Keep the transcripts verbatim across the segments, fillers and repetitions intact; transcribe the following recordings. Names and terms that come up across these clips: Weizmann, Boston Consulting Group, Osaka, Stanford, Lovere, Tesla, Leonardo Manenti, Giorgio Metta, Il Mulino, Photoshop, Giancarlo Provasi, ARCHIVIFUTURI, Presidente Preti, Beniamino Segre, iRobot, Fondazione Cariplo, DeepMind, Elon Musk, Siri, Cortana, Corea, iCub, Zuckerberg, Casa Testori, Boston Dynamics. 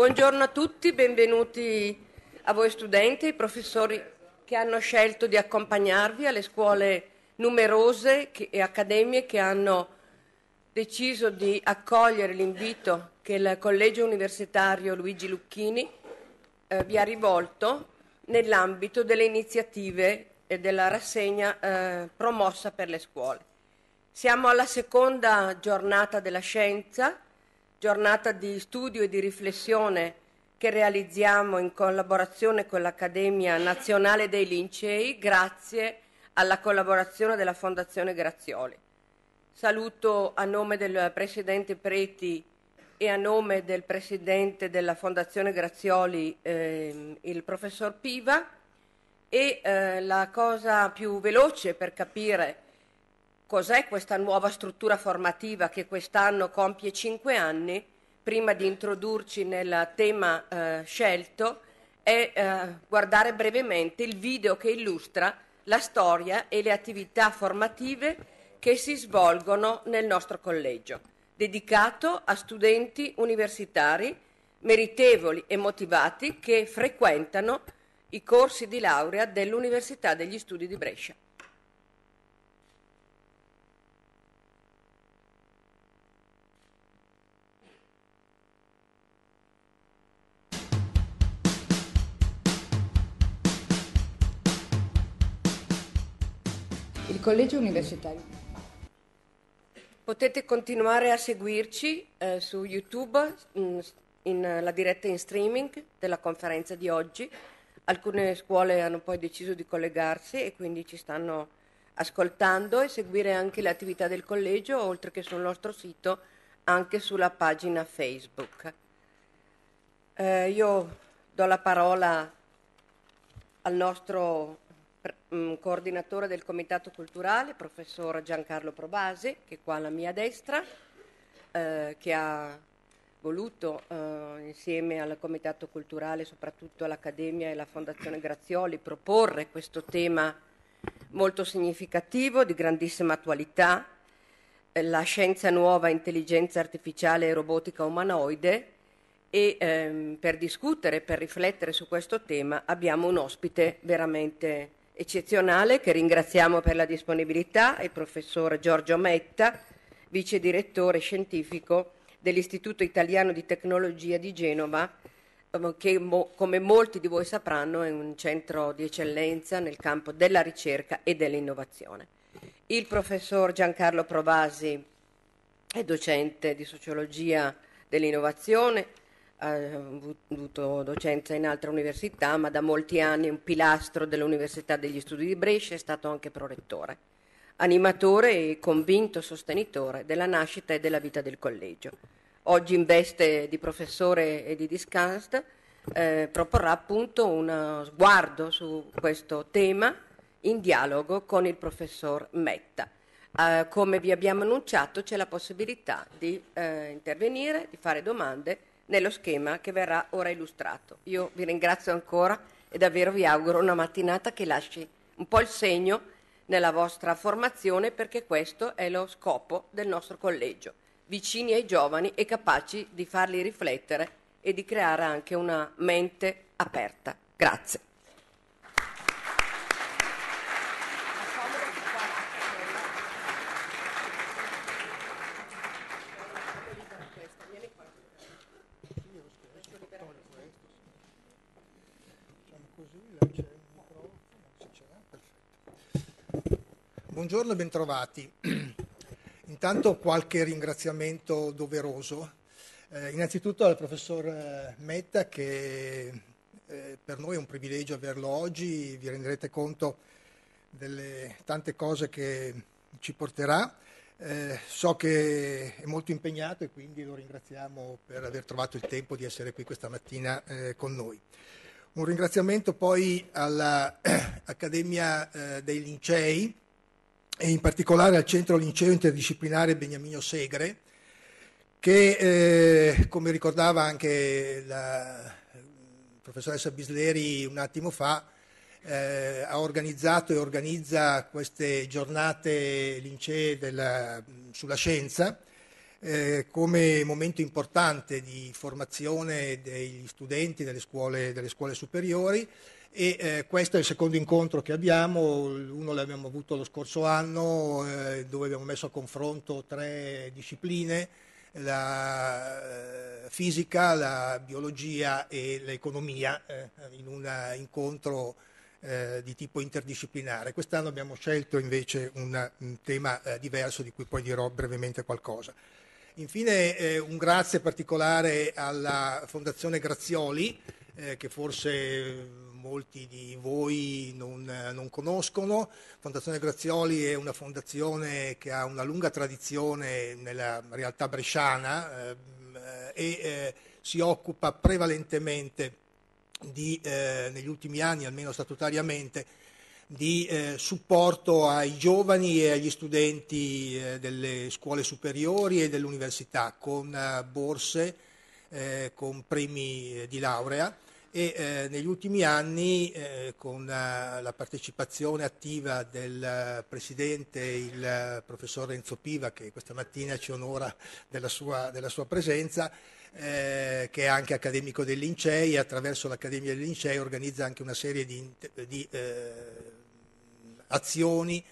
Buongiorno a tutti, benvenuti a voi studenti, ai professori che hanno scelto di accompagnarvi, alle scuole numerose che, e accademie che hanno deciso di accogliere l'invito che il Collegio Universitario Luigi Lucchini eh, vi ha rivolto nell'ambito delle iniziative e della rassegna eh, promossa per le scuole. Siamo alla seconda giornata della scienza, giornata di studio e di riflessione che realizziamo in collaborazione con l'Accademia Nazionale dei Lincei, grazie alla collaborazione della Fondazione Grazioli. Saluto a nome del Presidente Preti e a nome del Presidente della Fondazione Grazioli eh, il Professor Piva e eh, la cosa più veloce per capire cos'è questa nuova struttura formativa che quest'anno compie cinque anni, prima di introdurci nel tema eh, scelto, è eh, guardare brevemente il video che illustra la storia e le attività formative che si svolgono nel nostro collegio, dedicato a studenti universitari meritevoli e motivati che frequentano i corsi di laurea dell'Università degli Studi di Brescia. Il Collegio Universitario. Potete continuare a seguirci eh, su YouTube in, in, la diretta in streaming della conferenza di oggi. Alcune scuole hanno poi deciso di collegarsi e quindi ci stanno ascoltando, e seguire anche le attività del collegio, oltre che sul nostro sito, anche sulla pagina Facebook. Eh, io do la parola al nostro coordinatore del Comitato Culturale, professor Giancarlo Provasi, che è qua alla mia destra, eh, che ha voluto eh, insieme al Comitato Culturale, soprattutto all'Accademia e alla Fondazione Grazioli, proporre questo tema molto significativo, di grandissima attualità, eh, la scienza nuova, intelligenza artificiale e robotica umanoide. E ehm, per discutere, per riflettere su questo tema abbiamo un ospite veramente eccezionale, che ringraziamo per la disponibilità, il professor Giorgio Metta, vice direttore scientifico dell'Istituto Italiano di Tecnologia di Genova, che mo, come molti di voi sapranno è un centro di eccellenza nel campo della ricerca e dell'innovazione. Il professor Giancarlo Provasi è docente di sociologia dell'innovazione, ha avuto docenza in altre università, ma da molti anni è un pilastro dell'Università degli Studi di Brescia, è stato anche prorettore, animatore e convinto sostenitore della nascita e della vita del collegio. Oggi in veste di professore e di discast eh, proporrà appunto uno sguardo su questo tema in dialogo con il professor Metta. Eh, come vi abbiamo annunciato, c'è la possibilità di eh, intervenire, di fare domande nello schema che verrà ora illustrato. Io vi ringrazio ancora e davvero vi auguro una mattinata che lasci un po' il segno nella vostra formazione, perché questo è lo scopo del nostro collegio, vicini ai giovani e capaci di farli riflettere e di creare anche una mente aperta. Grazie. Buongiorno e bentrovati. Intanto qualche ringraziamento doveroso. Eh, innanzitutto al professor Metta, che eh, per noi è un privilegio averlo oggi, vi renderete conto delle tante cose che ci porterà. Eh, so che è molto impegnato e quindi lo ringraziamo per aver trovato il tempo di essere qui questa mattina eh, con noi. Un ringraziamento poi all'Accademia eh, dei Lincei, e in particolare al Centro Linceo Interdisciplinare Beniamino Segre, che eh, come ricordava anche la professoressa Bisleri un attimo fa, eh, ha organizzato e organizza queste giornate lincee della, sulla scienza, eh, come momento importante di formazione degli studenti delle scuole, delle scuole superiori. E eh, questo è il secondo incontro che abbiamo, uno l'abbiamo avuto lo scorso anno eh, dove abbiamo messo a confronto tre discipline, la eh, fisica, la biologia e l'economia eh, in un incontro eh, di tipo interdisciplinare. Quest'anno abbiamo scelto invece una, un tema eh, diverso di cui poi dirò brevemente qualcosa. Infine eh, un grazie particolare alla Fondazione Grazioli eh, che forse molti di voi non, non conoscono. Fondazione Grazioli è una fondazione che ha una lunga tradizione nella realtà bresciana eh, e eh, si occupa prevalentemente di, eh, negli ultimi anni, almeno statutariamente, di eh, supporto ai giovani e agli studenti eh, delle scuole superiori e dell'università con eh, borse, eh, con premi eh, di laurea. E eh, negli ultimi anni eh, con eh, la partecipazione attiva del eh, Presidente, il eh, Professor Renzo Piva, che questa mattina ci onora della sua, della sua presenza, eh, che è anche accademico del Lincei, e attraverso l'Accademia del Lincei organizza anche una serie di, di eh, azioni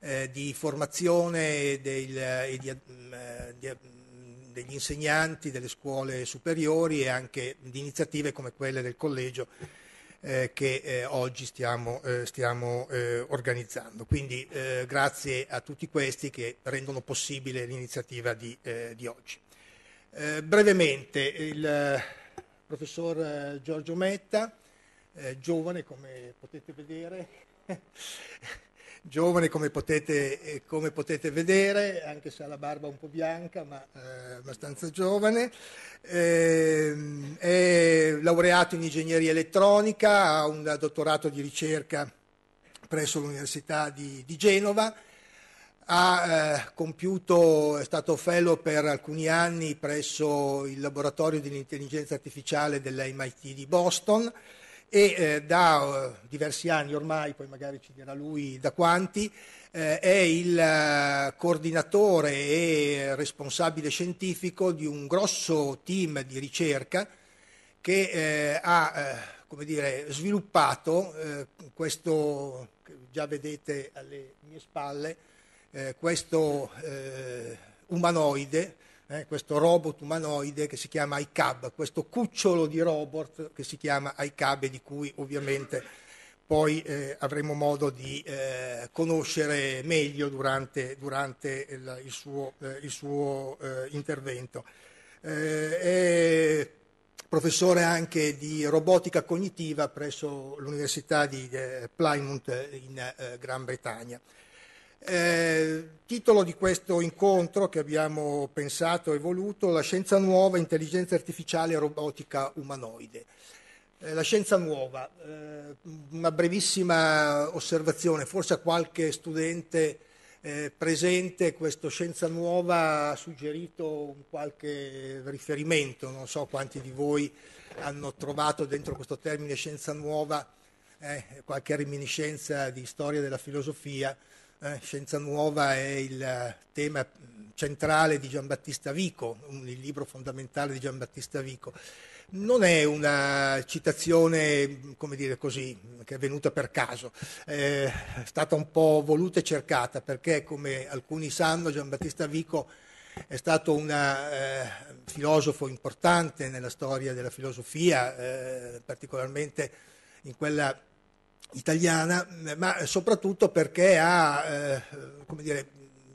eh, di formazione del, e di, di degli insegnanti delle scuole superiori e anche di iniziative come quelle del collegio eh, che eh, oggi stiamo, eh, stiamo eh, organizzando. Quindi eh, grazie a tutti questi che rendono possibile l'iniziativa di, eh, di oggi. Eh, brevemente, il professor eh, Giorgio Metta, eh, giovane come potete vedere, Giovane come potete, come potete vedere, anche se ha la barba un po' bianca, ma eh, abbastanza giovane, eh, è laureato in ingegneria elettronica, ha un dottorato di ricerca presso l'Università di, di Genova, ha eh, compiuto, è stato fellow per alcuni anni presso il laboratorio dell'intelligenza artificiale dell'M I T di Boston, e eh, da uh, diversi anni ormai, poi magari ci dirà lui da quanti, eh, è il uh, coordinatore e responsabile scientifico di un grosso team di ricerca che eh, ha eh, come dire, sviluppato eh, questo, già vedete alle mie spalle, eh, questo eh, umanoide, Eh, questo robot umanoide che si chiama iCub, questo cucciolo di robot che si chiama iCub e di cui ovviamente poi eh, avremo modo di eh, conoscere meglio durante, durante il, il suo, eh, il suo eh, intervento. Eh, è professore anche di robotica cognitiva presso l'Università di eh, Plymouth in eh, Gran Bretagna. Eh, titolo di questo incontro che abbiamo pensato e voluto: la scienza nuova, intelligenza artificiale e robotica umanoide. Eh, la scienza nuova, eh, una brevissima osservazione, forse a qualche studente eh, presente questo scienza nuova ha suggerito un qualche riferimento, non so quanti di voi hanno trovato dentro questo termine scienza nuova eh, qualche reminiscenza di storia della filosofia. Eh, scienza nuova è il tema centrale di Giambattista Vico, un, il libro fondamentale di Giambattista Vico. Non è una citazione, come dire così, che è venuta per caso, eh, è stata un po' voluta e cercata perché, come alcuni sanno, Giambattista Vico è stato un eh, filosofo importante nella storia della filosofia, eh, particolarmente in quella italiana, ma soprattutto perché ha eh, come dire,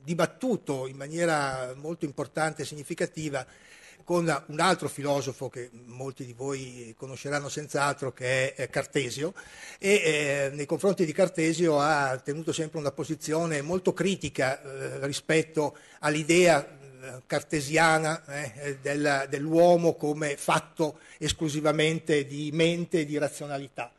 dibattuto in maniera molto importante e significativa con un altro filosofo che molti di voi conosceranno senz'altro, che è Cartesio, e eh, nei confronti di Cartesio ha tenuto sempre una posizione molto critica eh, rispetto all'idea cartesiana eh, del, dell'uomo come fatto esclusivamente di mente e di razionalità.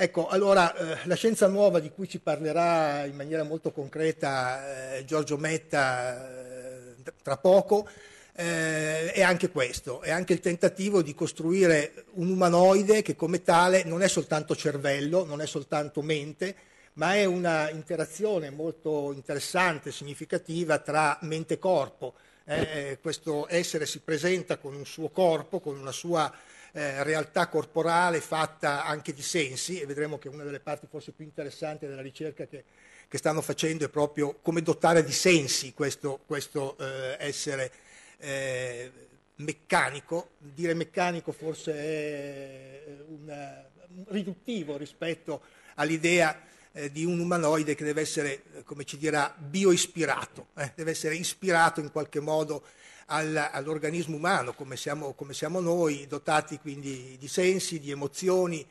Ecco, allora, eh, la scienza nuova di cui ci parlerà in maniera molto concreta eh, Giorgio Metta eh, tra poco, eh, è anche questo, è anche il tentativo di costruire un umanoide che come tale non è soltanto cervello, non è soltanto mente, ma è una interazione molto interessante, significativa tra mente e corpo, eh, questo essere si presenta con un suo corpo, con una sua eh, realtà corporale fatta anche di sensi, e vedremo che una delle parti forse più interessanti della ricerca che, che stanno facendo è proprio come dotare di sensi questo, questo eh, essere eh, meccanico. Dire meccanico forse è un riduttivo rispetto all'idea eh, di un umanoide che deve essere, come ci dirà, bioispirato, eh? Deve essere ispirato in qualche modo al, all'organismo umano, come siamo, come siamo noi, dotati quindi di sensi, di emozioni,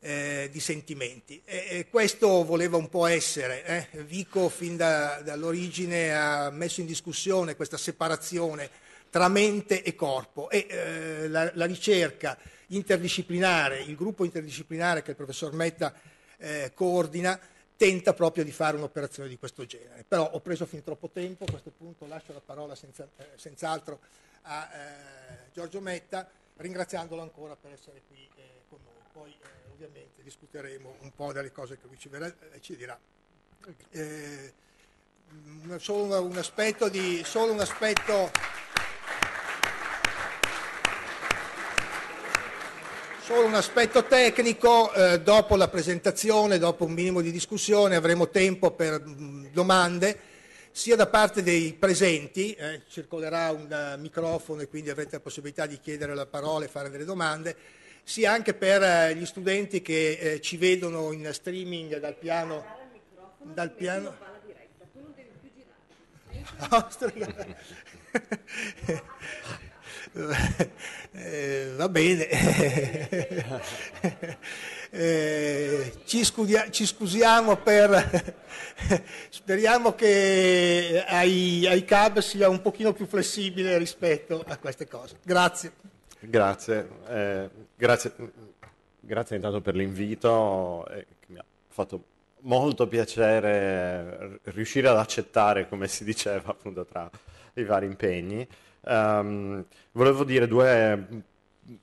eh, di sentimenti. E, e questo voleva un po' essere. Eh? Vico fin da, dall'origine ha messo in discussione questa separazione tra mente e corpo, e eh, la, la ricerca interdisciplinare, il gruppo interdisciplinare che il professor Metta eh, coordina, tenta proprio di fare un'operazione di questo genere. Però ho preso fin troppo tempo, a questo punto lascio la parola senza, eh, senz'altro a eh, Giorgio Metta, ringraziandolo ancora per essere qui eh, con noi. Poi eh, ovviamente discuteremo un po' delle cose che lui ci, verrà, eh, ci dirà. Eh, solo un aspetto di... Solo un aspetto Solo un aspetto tecnico, eh, dopo la presentazione, dopo un minimo di discussione, avremo tempo per mh, domande, sia da parte dei presenti, eh, circolerà un uh, microfono e quindi avrete la possibilità di chiedere la parola e fare delle domande, sia anche per uh, gli studenti che eh, ci vedono in streaming dal piano... Dal piano... Tu non devi più girare. Eh, va bene, eh, ci, scudia, ci scusiamo per, speriamo che ai, ai iCub sia un pochino più flessibile rispetto a queste cose. Grazie. Grazie, eh, grazie, grazie intanto per l'invito, eh, che mi ha fatto molto piacere riuscire ad accettare, come si diceva appunto tra i vari impegni. Um, volevo dire due,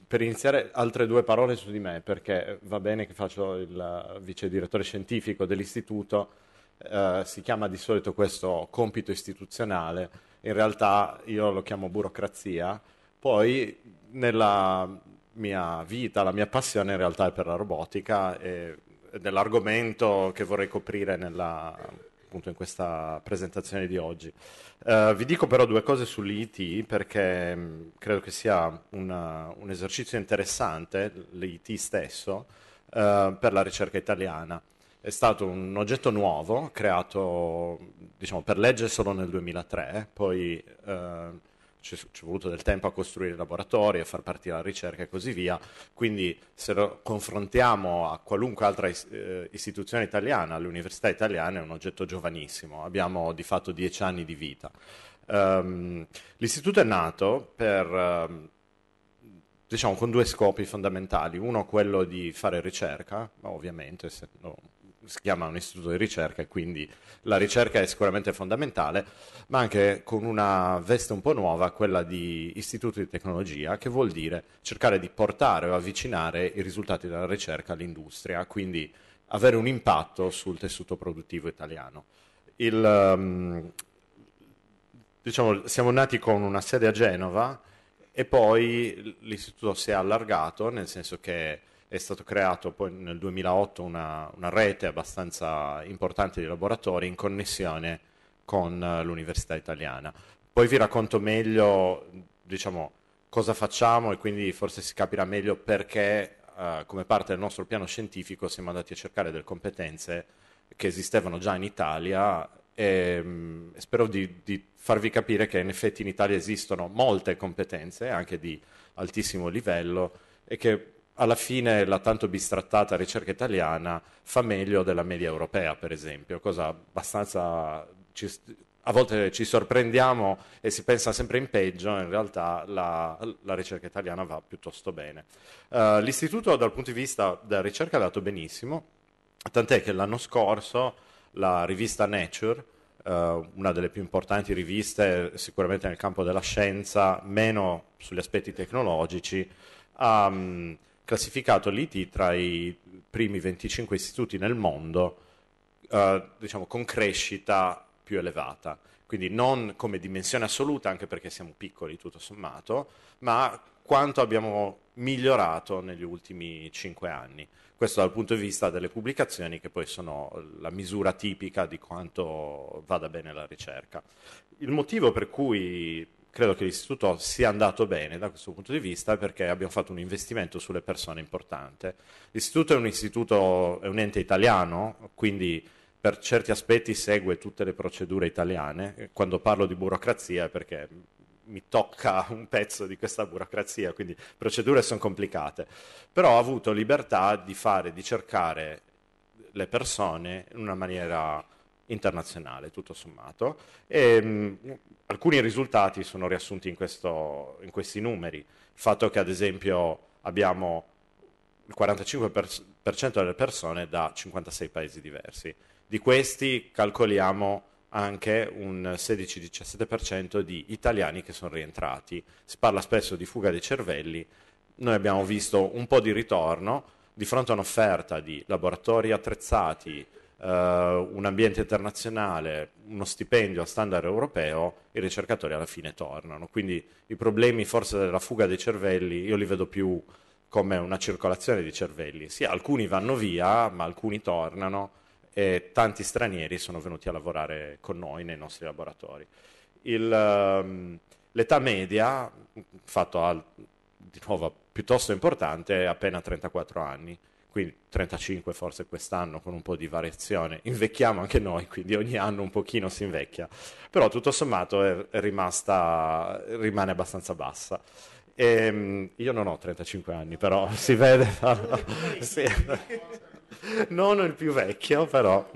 per iniziare, altre due parole su di me, perché va bene che faccio il vice direttore scientifico dell'istituto, uh, si chiama di solito questo compito istituzionale, in realtà io lo chiamo burocrazia, poi nella mia vita, la mia passione in realtà è per la robotica e dell'argomento che vorrei coprire nella... appunto in questa presentazione di oggi. Uh, vi dico però due cose sull'I T, perché mh, credo che sia una, un esercizio interessante, l'I T stesso, uh, per la ricerca italiana. È stato un oggetto nuovo, creato diciamo, per legge solo nel duemilatré, poi uh, ci è voluto del tempo a costruire i laboratori, a far partire la ricerca e così via, quindi se lo confrontiamo a qualunque altra is- istituzione italiana, all'università italiana è un oggetto giovanissimo, abbiamo di fatto dieci anni di vita. Um, l'istituto è nato per, um, diciamo, con due scopi fondamentali, uno quello di fare ricerca, ovviamente, se no... si chiama un istituto di ricerca e quindi la ricerca è sicuramente fondamentale, ma anche con una veste un po' nuova, quella di istituto di tecnologia, che vuol dire cercare di portare o avvicinare i risultati della ricerca all'industria, quindi avere un impatto sul tessuto produttivo italiano. Il, diciamo, siamo nati con una sede a Genova e poi l'istituto si è allargato, nel senso che è stato creato poi nel duemilaotto una, una rete abbastanza importante di laboratori in connessione con l'università italiana. Poi vi racconto meglio, diciamo, cosa facciamo e quindi forse si capirà meglio perché eh, come parte del nostro piano scientifico siamo andati a cercare delle competenze che esistevano già in Italia e mh, spero di, di farvi capire che in effetti in Italia esistono molte competenze, anche di altissimo livello, e che alla fine la tanto bistrattata ricerca italiana fa meglio della media europea, per esempio, cosa abbastanza... Ci, a volte ci sorprendiamo e si pensa sempre in peggio, in realtà la, la ricerca italiana va piuttosto bene. Uh, l'istituto dal punto di vista della ricerca è andato benissimo, tant'è che l'anno scorso la rivista Nature, uh, una delle più importanti riviste sicuramente nel campo della scienza, meno sugli aspetti tecnologici, ha... Um, classificato l'I T tra i primi venticinque istituti nel mondo, eh, diciamo con crescita più elevata. quindi non come dimensione assoluta, anche perché siamo piccoli tutto sommato, ma quanto abbiamo migliorato negli ultimi cinque anni. Questo dal punto di vista delle pubblicazioni, che poi sono la misura tipica di quanto vada bene la ricerca. Il motivo per cui credo che l'istituto sia andato bene da questo punto di vista è perché abbiamo fatto un investimento sulle persone importante. L'istituto è un istituto, è un ente italiano, quindi per certi aspetti segue tutte le procedure italiane. Quando parlo di burocrazia è perché mi tocca un pezzo di questa burocrazia, quindi procedure sono complicate, però ho avuto libertà di fare, di cercare le persone in una maniera internazionale, tutto sommato, e mh, alcuni risultati sono riassunti in, questo, in questi numeri. Il fatto che ad esempio abbiamo il quarantacinque per cento delle persone da cinquantasei paesi diversi. Di questi calcoliamo anche un sedici-diciassette per cento di italiani che sono rientrati. Si parla spesso di fuga dei cervelli, noi abbiamo visto un po' di ritorno di fronte a un'offerta di laboratori attrezzati, eh, un ambiente internazionale, uno stipendio a standard europeo, i ricercatori alla fine tornano. Quindi i problemi forse della fuga dei cervelli io li vedo più come una circolazione di cervelli. Sì, alcuni vanno via, ma alcuni tornano, e tanti stranieri sono venuti a lavorare con noi nei nostri laboratori. Il, l'età media, fatto al, di nuovo piuttosto importante, è appena trentaquattro anni, quindi trentacinque forse quest'anno con un po' di variazione. Invecchiamo anche noi, quindi ogni anno un pochino si invecchia, però tutto sommato è, è rimasta, rimane abbastanza bassa. E, io non ho trentacinque anni, però si vede... Sì. Non il più vecchio, però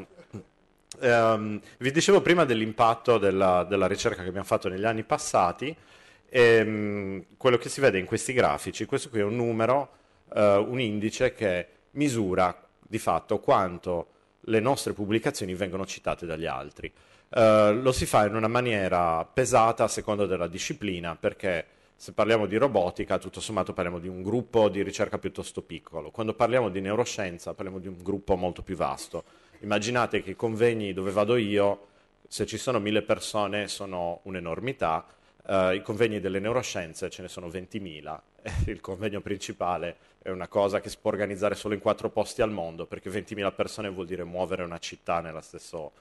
um, vi dicevo prima dell'impatto della, della ricerca che abbiamo fatto negli anni passati. E, um, quello che si vede in questi grafici, questo qui è un numero, uh, un indice che misura di fatto quanto le nostre pubblicazioni vengono citate dagli altri. Uh, lo si fa in una maniera pesata a seconda della disciplina, perché se parliamo di robotica, tutto sommato parliamo di un gruppo di ricerca piuttosto piccolo. Quando parliamo di neuroscienza, parliamo di un gruppo molto più vasto. Immaginate che i convegni dove vado io, se ci sono mille persone, sono un'enormità. Eh, i convegni delle neuroscienze ce ne sono ventimila. Il convegno principale è una cosa che si può organizzare solo in quattro posti al mondo, perché ventimila persone vuol dire muovere una città nella, stesso,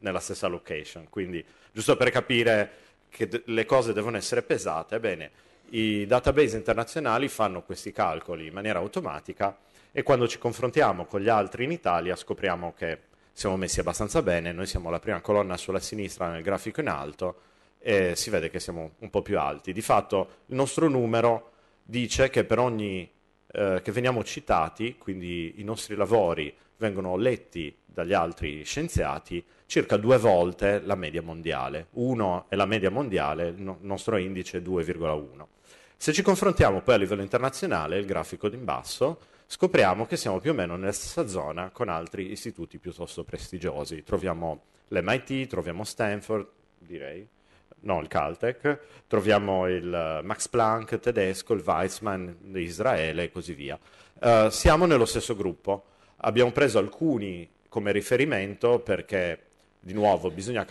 nella stessa location. Quindi, giusto per capire che le cose devono essere pesate, ebbene, i database internazionali fanno questi calcoli in maniera automatica, e quando ci confrontiamo con gli altri in Italia scopriamo che siamo messi abbastanza bene. Noi siamo la prima colonna sulla sinistra nel grafico in alto, e si vede che siamo un po' più alti. Di fatto il nostro numero dice che per ogni eh, che veniamo citati, quindi i nostri lavori vengono letti dagli altri scienziati, circa due volte la media mondiale. Uno è la media mondiale, il nostro indice è due virgola uno. Se ci confrontiamo poi a livello internazionale, il grafico in basso, scopriamo che siamo più o meno nella stessa zona con altri istituti piuttosto prestigiosi. Troviamo l'M I T, troviamo Stanford, direi, no, il Caltech, troviamo il Max Planck tedesco, il Weizmann di Israele e così via. Uh, siamo nello stesso gruppo. Abbiamo preso alcuni come riferimento perché, di nuovo, bisogna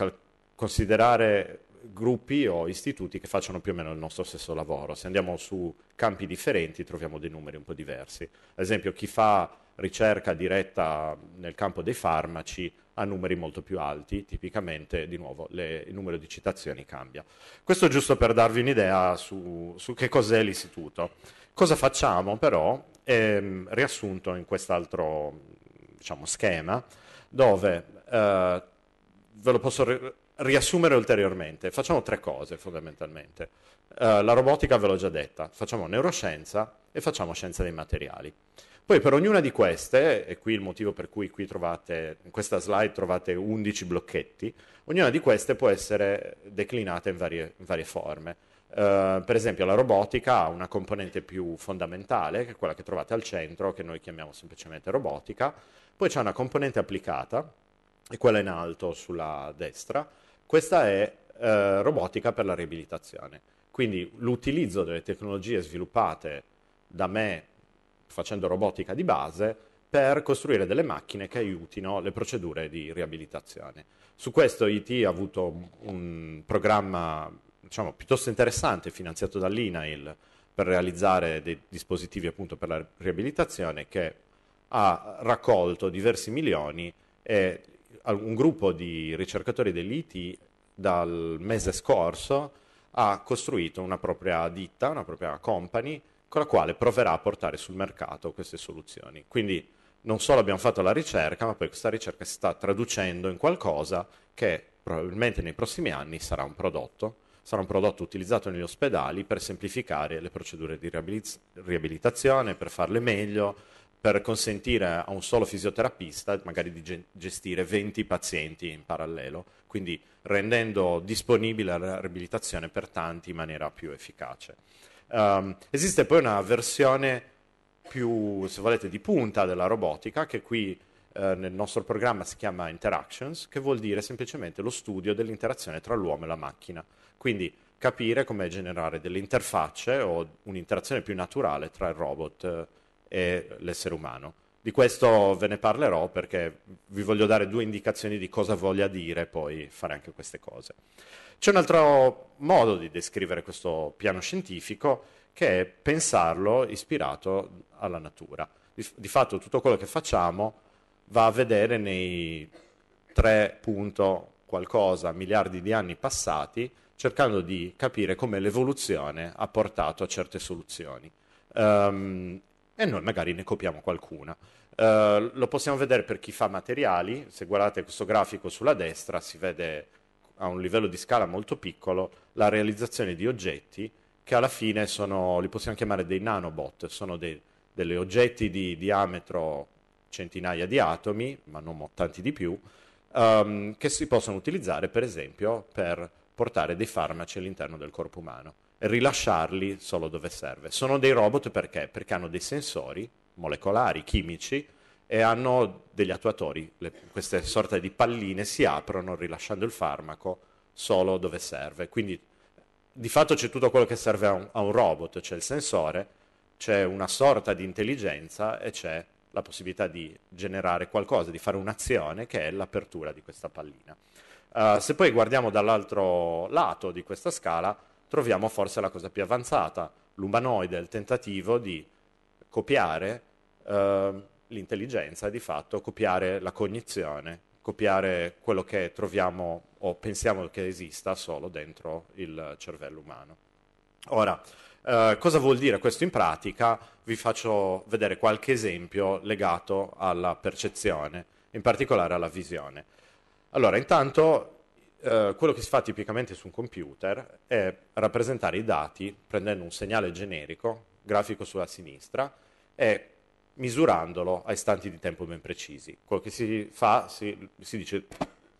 considerare gruppi o istituti che facciano più o meno il nostro stesso lavoro. Se andiamo su campi differenti troviamo dei numeri un po' diversi. Ad esempio, chi fa ricerca diretta nel campo dei farmaci ha numeri molto più alti, tipicamente, di nuovo, le, il numero di citazioni cambia. Questo giusto per darvi un'idea su, su che cos'è l'istituto. Cosa facciamo però? Ehm, riassunto in quest'altro, diciamo, schema, dove eh, ve lo posso ri- riassumere ulteriormente. Facciamo tre cose fondamentalmente. Eh, la robotica ve l'ho già detta, facciamo neuroscienza e facciamo scienza dei materiali. Poi per ognuna di queste, e qui il motivo per cui qui trovate, in questa slide trovate undici blocchetti, ognuna di queste può essere declinata in varie, in varie forme. Uh, per esempio la robotica ha una componente più fondamentale, che è quella che trovate al centro, che noi chiamiamo semplicemente robotica. Poi c'è una componente applicata, e quella in alto sulla destra. Questa è uh, robotica per la riabilitazione, quindi l'utilizzo delle tecnologie sviluppate da me facendo robotica di base per costruire delle macchine che aiutino le procedure di riabilitazione. Su questo I T ha avuto un programma, diciamo, piuttosto interessante, finanziato dall'INAIL, per realizzare dei dispositivi appunto per la riabilitazione, che ha raccolto diversi milioni, e un gruppo di ricercatori dell'I T dal mese scorso ha costruito una propria ditta, una propria company, con la quale proverà a portare sul mercato queste soluzioni. Quindi non solo abbiamo fatto la ricerca, ma poi questa ricerca si sta traducendo in qualcosa che probabilmente nei prossimi anni sarà un prodotto. Sarà un prodotto utilizzato negli ospedali per semplificare le procedure di riabilitazione, per farle meglio, per consentire a un solo fisioterapista magari di gestire venti pazienti in parallelo, quindi rendendo disponibile la riabilitazione per tanti in maniera più efficace. Um, esiste poi una versione più, se volete, di punta della robotica, che qui eh, nel nostro programma si chiama Interactions, che vuol dire semplicemente lo studio dell'interazione tra l'uomo e la macchina. Quindi capire come generare delle interfacce o un'interazione più naturale tra il robot e l'essere umano. Di questo ve ne parlerò, perché vi voglio dare due indicazioni di cosa voglia dire poi fare anche queste cose. C'è un altro modo di descrivere questo piano scientifico, che è pensarlo ispirato alla natura. Di, di fatto tutto quello che facciamo va a vedere nei tre punto qualcosa miliardi di anni passati, cercando di capire come l'evoluzione ha portato a certe soluzioni. Um, e noi magari ne copiamo qualcuna. Uh, lo possiamo vedere per chi fa materiali. Se guardate questo grafico sulla destra, si vede a un livello di scala molto piccolo la realizzazione di oggetti che alla fine sono, li possiamo chiamare dei nanobot, sono dei, degli oggetti di diametro centinaia di atomi, ma non tanti di più, um, che si possono utilizzare per esempio per portare dei farmaci all'interno del corpo umano e rilasciarli solo dove serve. Sono dei robot perché? Perché hanno dei sensori molecolari, chimici, e hanno degli attuatori. Le, queste sorte di palline si aprono rilasciando il farmaco solo dove serve. Quindi di fatto c'è tutto quello che serve a un, a un robot, c'è il sensore, c'è una sorta di intelligenza e c'è la possibilità di generare qualcosa, di fare un'azione che è l'apertura di questa pallina. Uh, se poi guardiamo dall'altro lato di questa scala, troviamo forse la cosa più avanzata, l'umanoide, il tentativo di copiare uh, l'intelligenza, di fatto copiare la cognizione, copiare quello che troviamo o pensiamo che esista solo dentro il cervello umano. Ora, uh, cosa vuol dire questo in pratica? Vi faccio vedere qualche esempio legato alla percezione, in particolare alla visione. Allora, intanto eh, quello che si fa tipicamente su un computer è rappresentare i dati prendendo un segnale generico, grafico sulla sinistra, e misurandolo a istanti di tempo ben precisi. Quello che si fa, si, si dice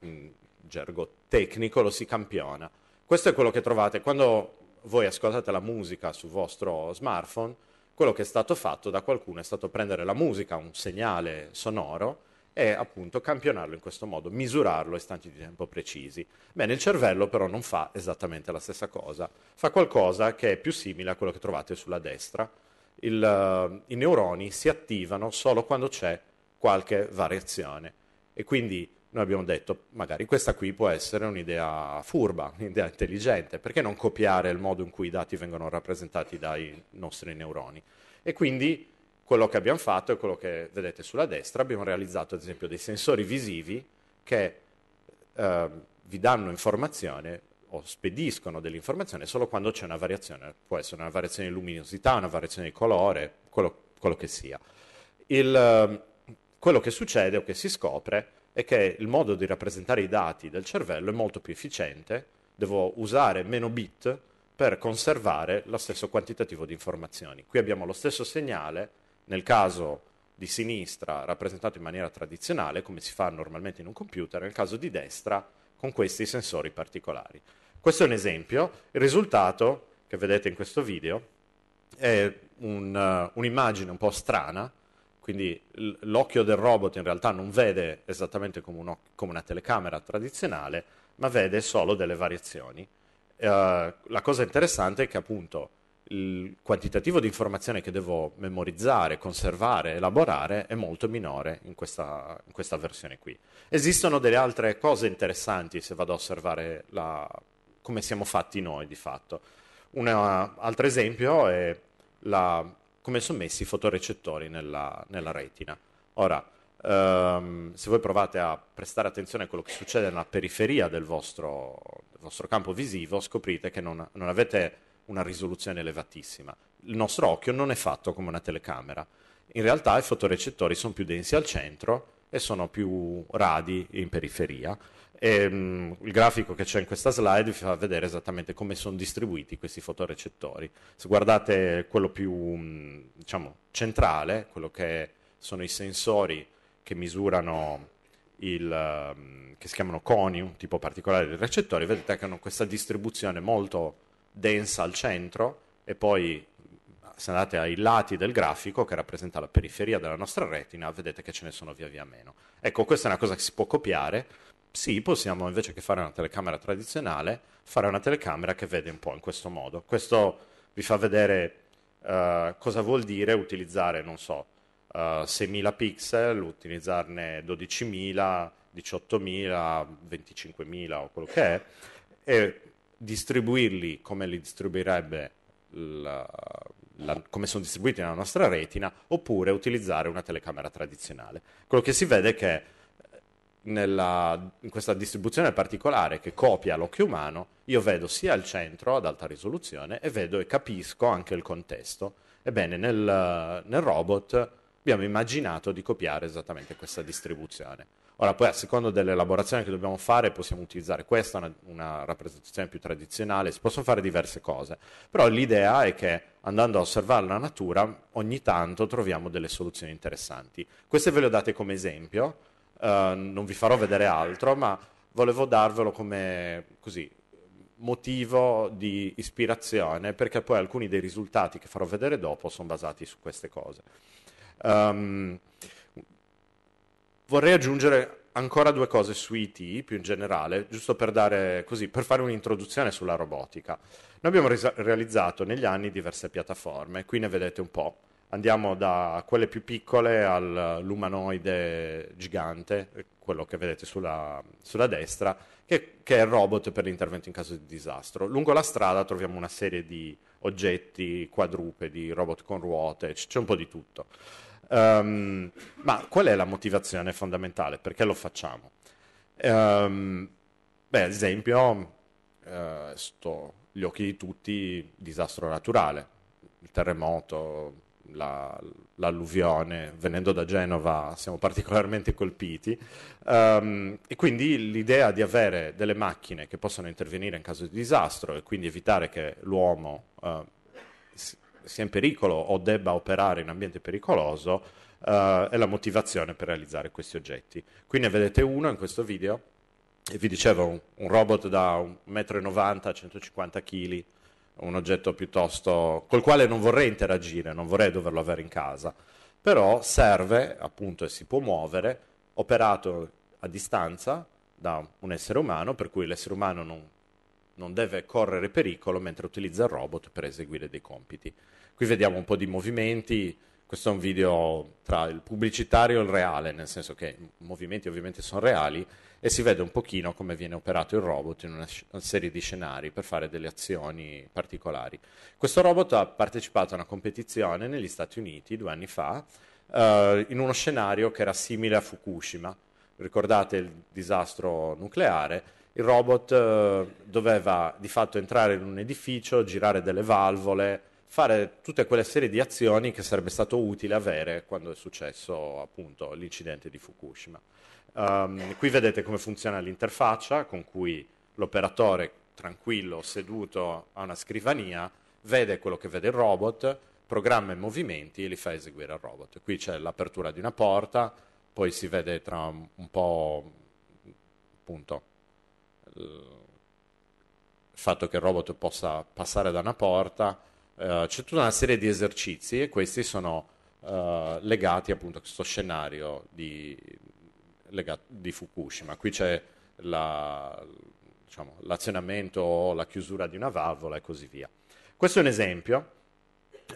in gergo tecnico, lo si campiona. Questo è quello che trovate quando voi ascoltate la musica sul vostro smartphone. Quello che è stato fatto da qualcuno è stato prendere la musica, un segnale sonoro, e appunto campionarlo in questo modo, misurarlo a istanti di tempo precisi. Bene, il cervello però non fa esattamente la stessa cosa, fa qualcosa che è più simile a quello che trovate sulla destra. Il, uh, i neuroni si attivano solo quando c'è qualche variazione, e quindi noi abbiamo detto magari questa qui può essere un'idea furba, un'idea intelligente, perché non copiare il modo in cui i dati vengono rappresentati dai nostri neuroni? E quindi quello che abbiamo fatto è quello che vedete sulla destra. Abbiamo realizzato ad esempio dei sensori visivi che eh, vi danno informazione o spediscono dell'informazione solo quando c'è una variazione, può essere una variazione di luminosità, una variazione di colore, quello, quello che sia. Il, eh, quello che succede o che si scopre è che il modo di rappresentare i dati del cervello è molto più efficiente, devo usare meno bit per conservare lo stesso quantitativo di informazioni. Qui abbiamo lo stesso segnale. Nel caso di sinistra rappresentato in maniera tradizionale, come si fa normalmente in un computer, nel caso di destra con questi sensori particolari. Questo è un esempio. Il risultato che vedete in questo video è un, uh, un'immagine un po' strana, quindi l'occhio del robot in realtà non vede esattamente come, un come una telecamera tradizionale, ma vede solo delle variazioni. Uh, la cosa interessante è che appunto il quantitativo di informazione che devo memorizzare, conservare, elaborare è molto minore in questa, in questa versione qui. Esistono delle altre cose interessanti se vado a osservare la, come siamo fatti noi di fatto. Un altro esempio è la, come sono messi i fotorecettori nella, nella retina. Ora, ehm, se voi provate a prestare attenzione a quello che succede nella periferia del vostro, del vostro campo visivo, scoprite che non, non avete una risoluzione elevatissima. Il nostro occhio non è fatto come una telecamera. In realtà i fotorecettori sono più densi al centro e sono più radi in periferia. E, um, il grafico che c'è in questa slide vi fa vedere esattamente come sono distribuiti questi fotorecettori. Se guardate quello più diciamo, centrale, quello che sono i sensori che misurano il, um, che si chiamano coni, un tipo particolare di recettori, vedete che hanno questa distribuzione molto densa al centro e poi se andate ai lati del grafico che rappresenta la periferia della nostra retina vedete che ce ne sono via via meno. Ecco, questa è una cosa che si può copiare. Sì, possiamo invece che fare una telecamera tradizionale fare una telecamera che vede un po' in questo modo. Questo vi fa vedere uh, cosa vuol dire utilizzare, non so, uh, seimila pixel, utilizzarne dodicimila, diciottomila, venticinquemila o quello che è e distribuirli come li distribuirebbe la, la, come sono distribuiti nella nostra retina, oppure utilizzare una telecamera tradizionale. Quello che si vede è che nella, in questa distribuzione particolare che copia l'occhio umano io vedo sia il centro ad alta risoluzione e vedo e capisco anche il contesto. Ebbene, nel, nel robot abbiamo immaginato di copiare esattamente questa distribuzione. Ora poi a seconda dell'elaborazione che dobbiamo fare possiamo utilizzare questa, una, una rappresentazione più tradizionale, si possono fare diverse cose, però l'idea è che andando a osservare la natura ogni tanto troviamo delle soluzioni interessanti. Queste ve le ho date come esempio, eh, non vi farò vedere altro, ma volevo darvelo come così, motivo di ispirazione, perché poi alcuni dei risultati che farò vedere dopo sono basati su queste cose. Um, Vorrei aggiungere ancora due cose su I T più in generale, giusto per dare così, per fare un'introduzione sulla robotica. Noi abbiamo realizzato negli anni diverse piattaforme, qui ne vedete un po'. Andiamo da quelle più piccole all'umanoide gigante, quello che vedete sulla, sulla destra, che, che è il robot per l'intervento in caso di disastro. Lungo la strada troviamo una serie di oggetti quadrupedi, robot con ruote, c'è un po' di tutto. Um, ma qual è la motivazione fondamentale? Perché lo facciamo? Um, beh, ad esempio, eh, sto gli occhi di tutti, disastro naturale, il terremoto, la, l'alluvione, venendo da Genova siamo particolarmente colpiti, um, e quindi l'idea di avere delle macchine che possono intervenire in caso di disastro e quindi evitare che l'uomo eh, sia in pericolo o debba operare in ambiente pericoloso, eh, è la motivazione per realizzare questi oggetti. Qui ne vedete uno in questo video, e vi dicevo un, un robot da un metro e novanta a centocinquanta chili, un oggetto piuttosto col quale non vorrei interagire, non vorrei doverlo avere in casa, però serve appunto e si può muovere, operato a distanza da un essere umano, per cui l'essere umano non non deve correre pericolo mentre utilizza il robot per eseguire dei compiti. Qui vediamo un po' di movimenti, questo è un video tra il pubblicitario e il reale, nel senso che i movimenti ovviamente sono reali e si vede un pochino come viene operato il robot in una serie di scenari per fare delle azioni particolari. Questo robot ha partecipato a una competizione negli Stati Uniti due anni fa eh, in uno scenario che era simile a Fukushima. Ricordate il disastro nucleare? Il robot eh, doveva di fatto entrare in un edificio, girare delle valvole, fare tutte quelle serie di azioni che sarebbe stato utile avere quando è successo appunto l'incidente di Fukushima. Um, qui vedete come funziona l'interfaccia con cui l'operatore tranquillo seduto a una scrivania vede quello che vede il robot, programma i movimenti e li fa eseguire al robot. Qui c'è l'apertura di una porta, poi si vede tra un po' appunto il fatto che il robot possa passare da una porta, eh, c'è tutta una serie di esercizi e questi sono eh, legati appunto a questo scenario di, legato, di Fukushima. Qui c'è la, diciamo, l'azionamento o la chiusura di una valvola e così via. Questo è un esempio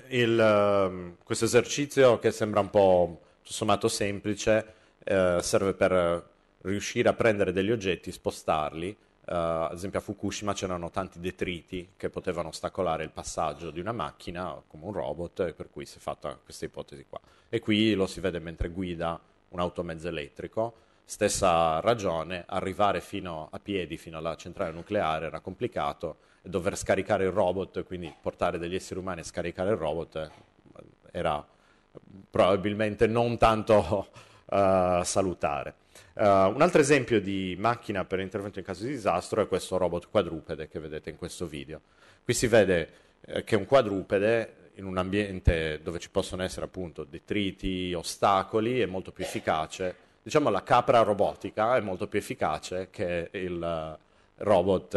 il, questo esercizio, che sembra un po' tutto sommato semplice, eh, serve per riuscire a prendere degli oggetti, spostarli. Uh, ad esempio a Fukushima c'erano tanti detriti che potevano ostacolare il passaggio di una macchina come un robot, per cui si è fatta questa ipotesi qua, e qui lo si vede mentre guida un automezzo elettrico. Stessa ragione: arrivare fino a piedi fino alla centrale nucleare era complicato, e dover scaricare il robot, quindi portare degli esseri umani e scaricare il robot, era probabilmente non tanto uh, salutare. Uh, un altro esempio di macchina per intervento in caso di disastro è questo robot quadrupede che vedete in questo video. Qui si vede eh, che un quadrupede, in un ambiente dove ci possono essere appunto detriti, ostacoli, è molto più efficace. Diciamo la capra robotica è molto più efficace che il uh, robot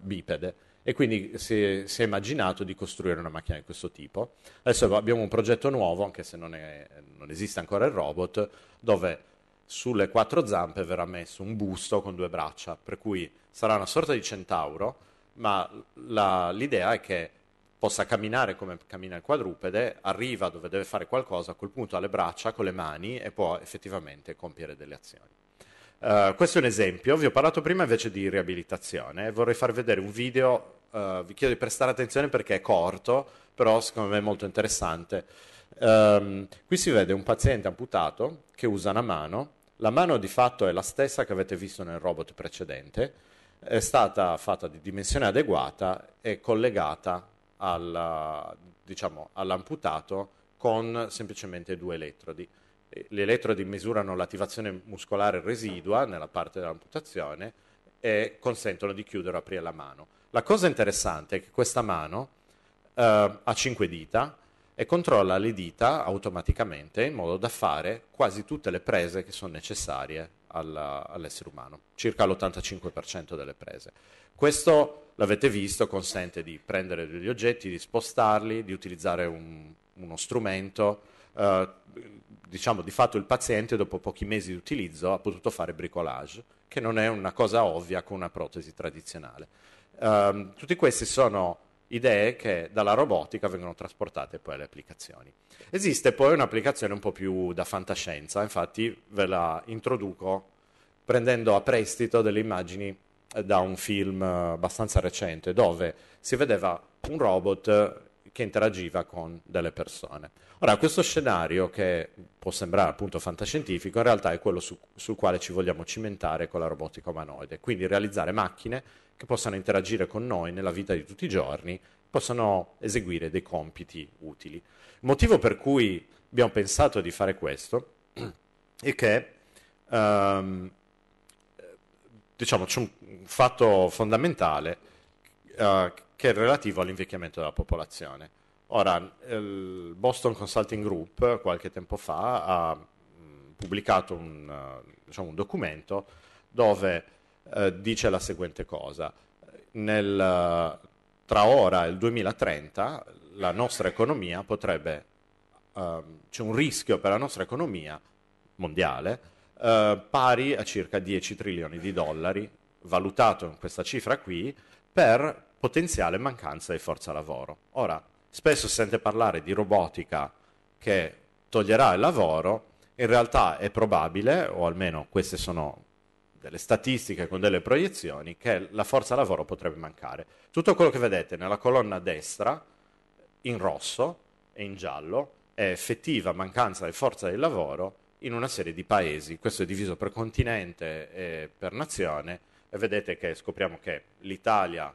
uh, bipede, e quindi si, si è immaginato di costruire una macchina di questo tipo. Adesso abbiamo un progetto nuovo, anche se non, è, non esiste ancora il robot, dove sulle quattro zampe verrà messo un busto con due braccia, per cui sarà una sorta di centauro, ma l'idea è che possa camminare come cammina il quadrupede, arriva dove deve fare qualcosa, a quel punto ha le braccia con le mani e può effettivamente compiere delle azioni. Uh, questo è un esempio. Vi ho parlato prima invece di riabilitazione. Vorrei far vedere un video, uh, vi chiedo di prestare attenzione perché è corto, però secondo me è molto interessante. Um, qui si vede un paziente amputato che usa una mano. La mano di fatto è la stessa che avete visto nel robot precedente, è stata fatta di dimensione adeguata e collegata alla, diciamo, all'amputato con semplicemente due elettrodi. Gli elettrodi misurano l'attivazione muscolare residua nella parte dell'amputazione e consentono di chiudere o aprire la mano. La cosa interessante è che questa mano uh, ha cinque dita e controlla le dita automaticamente in modo da fare quasi tutte le prese che sono necessarie all'essere umano, circa l'ottantacinque per cento delle prese. Questo, l'avete visto, consente di prendere degli oggetti, di spostarli, di utilizzare un, uno strumento. Eh, diciamo, di fatto il paziente dopo pochi mesi di utilizzo ha potuto fare bricolage, che non è una cosa ovvia con una protesi tradizionale. Eh, tutti questi sono idee che dalla robotica vengono trasportate poi alle applicazioni. Esiste poi un'applicazione un po' più da fantascienza, infatti ve la introduco prendendo a prestito delle immagini da un film abbastanza recente, dove si vedeva un robot che interagiva con delle persone. Ora, questo scenario, che può sembrare appunto fantascientifico, in realtà è quello su, sul quale ci vogliamo cimentare con la robotica umanoide, quindi realizzare macchine che possano interagire con noi nella vita di tutti i giorni, possano eseguire dei compiti utili. Il motivo per cui abbiamo pensato di fare questo è che ehm, diciamo, c'è un fatto fondamentale eh, che è relativo all'invecchiamento della popolazione. Ora, il Boston Consulting Group qualche tempo fa ha pubblicato un, diciamo, un documento dove Eh, dice la seguente cosa: nel, tra ora e il duemilatrenta la nostra economia potrebbe, eh, c'è un rischio per la nostra economia mondiale eh, pari a circa dieci trilioni di dollari, valutato in questa cifra qui, per potenziale mancanza di forza lavoro. Ora, spesso si sente parlare di robotica che toglierà il lavoro, in realtà è probabile, o almeno queste sono delle statistiche con delle proiezioni, che la forza lavoro potrebbe mancare. Tutto quello che vedete nella colonna destra, in rosso e in giallo, è effettiva mancanza di forza di lavoro in una serie di paesi. Questo è diviso per continente e per nazione, e vedete che scopriamo che l'Italia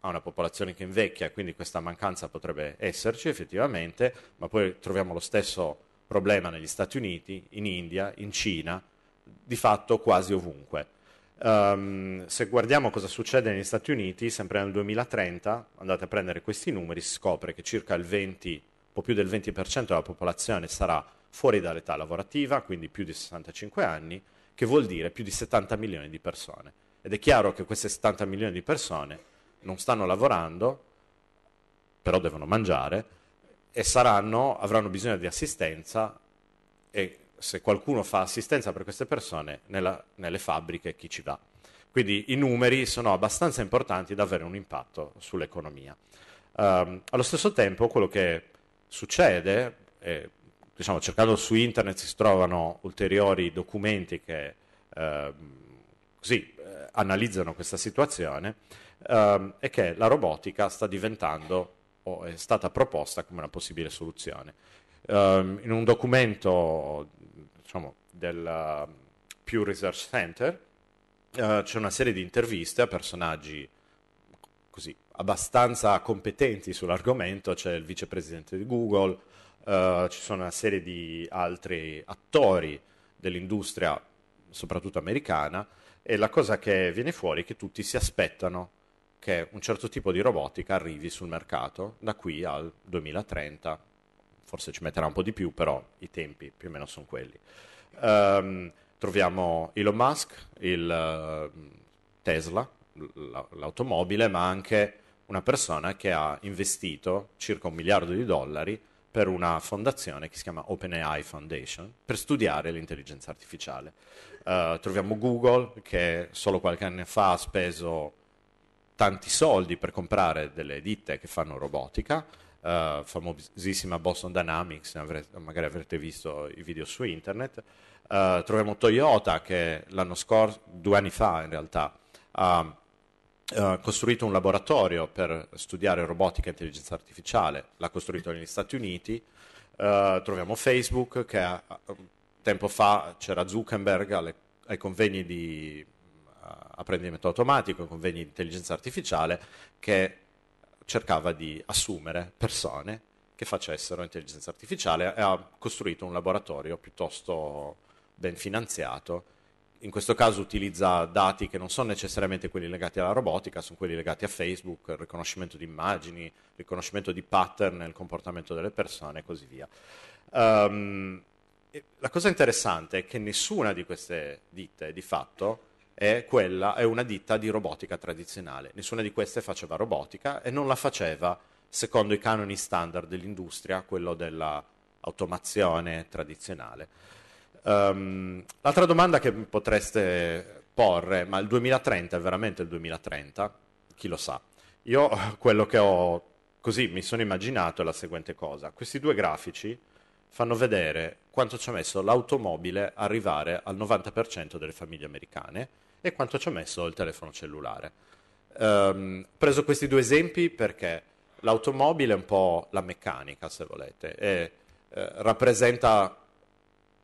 ha una popolazione che invecchia, quindi questa mancanza potrebbe esserci effettivamente, ma poi troviamo lo stesso problema negli Stati Uniti, in India, in Cina, di fatto quasi ovunque. Um, se guardiamo cosa succede negli Stati Uniti, sempre nel duemilatrenta, andate a prendere questi numeri, si scopre che circa il venti, un po' più del venti per cento della popolazione sarà fuori dall'età lavorativa, quindi più di sessantacinque anni, che vuol dire più di settanta milioni di persone. Ed è chiaro che queste settanta milioni di persone non stanno lavorando, però devono mangiare, e saranno, avranno bisogno di assistenza, e se qualcuno fa assistenza per queste persone, nella, nelle fabbriche chi ci va? Quindi i numeri sono abbastanza importanti da avere un impatto sull'economia. Um, allo stesso tempo, quello che succede, eh, diciamo, cercando su internet si trovano ulteriori documenti che eh, così, eh, analizzano questa situazione, eh, è che la robotica sta diventando, o è stata proposta come una possibile soluzione. Eh, in un documento, diciamo, del Pew Research Center eh, c'è una serie di interviste a personaggi così abbastanza competenti sull'argomento. C'è il vicepresidente di Google, eh, ci sono una serie di altri attori dell'industria, soprattutto americana, e la cosa che viene fuori è che tutti si aspettano che un certo tipo di robotica arrivi sul mercato da qui al duemilatrenta, forse ci metterà un po' di più, però i tempi più o meno sono quelli. Um, troviamo Elon Musk, il uh, Tesla, l'automobile, ma anche una persona che ha investito circa un miliardo di dollari per una fondazione che si chiama OpenAI Foundation per studiare l'intelligenza artificiale. Uh, troviamo Google, che solo qualche anno fa ha speso tanti soldi per comprare delle ditte che fanno robotica, uh, famosissima Boston Dynamics, avrete, magari avrete visto i video su internet. Uh, troviamo Toyota, che l'anno scorso, due anni fa in realtà, ha Uh, costruito un laboratorio per studiare robotica e intelligenza artificiale, l'ha costruito negli Stati Uniti. Uh, troviamo Facebook, che ha, tempo fa c'era Zuckerberg alle, ai convegni di uh, apprendimento automatico, ai convegni di intelligenza artificiale, che cercava di assumere persone che facessero intelligenza artificiale, e ha costruito un laboratorio piuttosto ben finanziato. In questo caso utilizza dati che non sono necessariamente quelli legati alla robotica, sono quelli legati a Facebook, riconoscimento di immagini, riconoscimento di pattern nel comportamento delle persone e così via. Um, e la cosa interessante è che nessuna di queste ditte di fatto è, quella, è una ditta di robotica tradizionale, nessuna di queste faceva robotica e non la faceva secondo i canoni standard dell'industria, quello dell'automazione tradizionale. Um, l'altra domanda che potreste porre, ma il duemilatrenta è veramente il duemilatrenta? Chi lo sa? Io quello che ho così mi sono immaginato è la seguente cosa: questi due grafici fanno vedere quanto ci ha messo l'automobile a arrivare al novanta per cento delle famiglie americane e quanto ci ha messo il telefono cellulare. Um, ho preso questi due esempi perché l'automobile è un po' la meccanica, se volete, e eh, rappresenta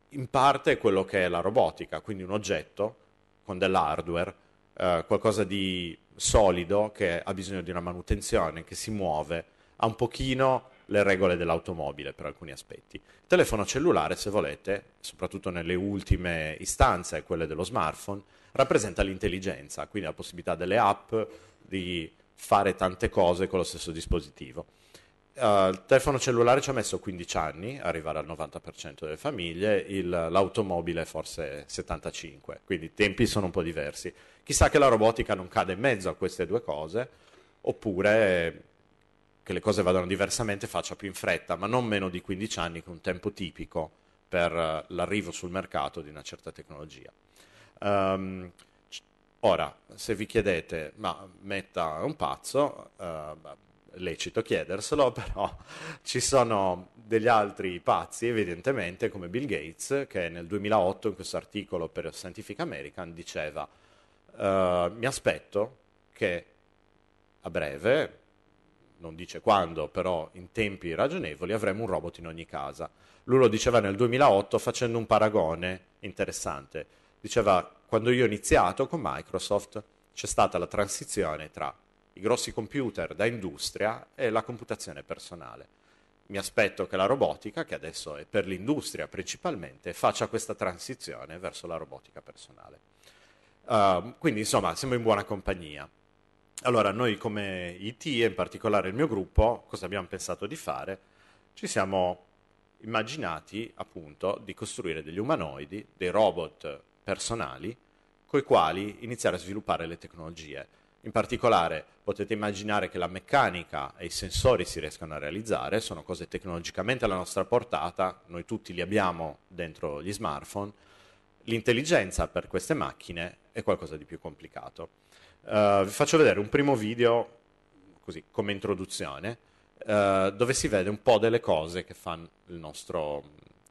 in parte quello che è la robotica, quindi un oggetto con dell'hardware, eh, qualcosa di solido che ha bisogno di una manutenzione, che si muove, ha un pochino le regole dell'automobile per alcuni aspetti. Il telefono cellulare, se volete, soprattutto nelle ultime istanze, quelle dello smartphone, rappresenta l'intelligenza, quindi la possibilità delle app di fare tante cose con lo stesso dispositivo. Uh, il telefono cellulare ci ha messo quindici anni a arrivare al novanta per cento delle famiglie, il, l'automobile forse settantacinque, quindi i tempi sono un po' diversi. Chissà che la robotica non cade in mezzo a queste due cose, oppure che le cose vadano diversamente, faccia più in fretta, ma non meno di quindici anni, che è un tempo tipico per l'arrivo sul mercato di una certa tecnologia. Um, ora, se vi chiedete, ma Metta è un pazzo, uh, lecito chiederselo, però ci sono degli altri pazzi evidentemente, come Bill Gates, che nel duemilaotto in questo articolo per Scientific American diceva uh, mi aspetto che a breve, non dice quando, però in tempi ragionevoli avremo un robot in ogni casa. Lui lo diceva nel duemilaotto facendo un paragone interessante. Diceva: quando io ho iniziato con Microsoft c'è stata la transizione tra i grossi computer da industria e la computazione personale. Mi aspetto che la robotica, che adesso è per l'industria principalmente, faccia questa transizione verso la robotica personale. Uh, quindi insomma siamo in buona compagnia. Allora noi come I T, e in particolare il mio gruppo, cosa abbiamo pensato di fare? Ci siamo immaginati appunto di costruire degli umanoidi, dei robot personali, coi quali iniziare a sviluppare le tecnologie. In particolare potete immaginare che la meccanica e i sensori si riescano a realizzare, sono cose tecnologicamente alla nostra portata, noi tutti li abbiamo dentro gli smartphone. L'intelligenza per queste macchine è qualcosa di più complicato. Uh, vi faccio vedere un primo video, così come introduzione, uh, eh, dove si vede un po' delle cose che fa il nostro,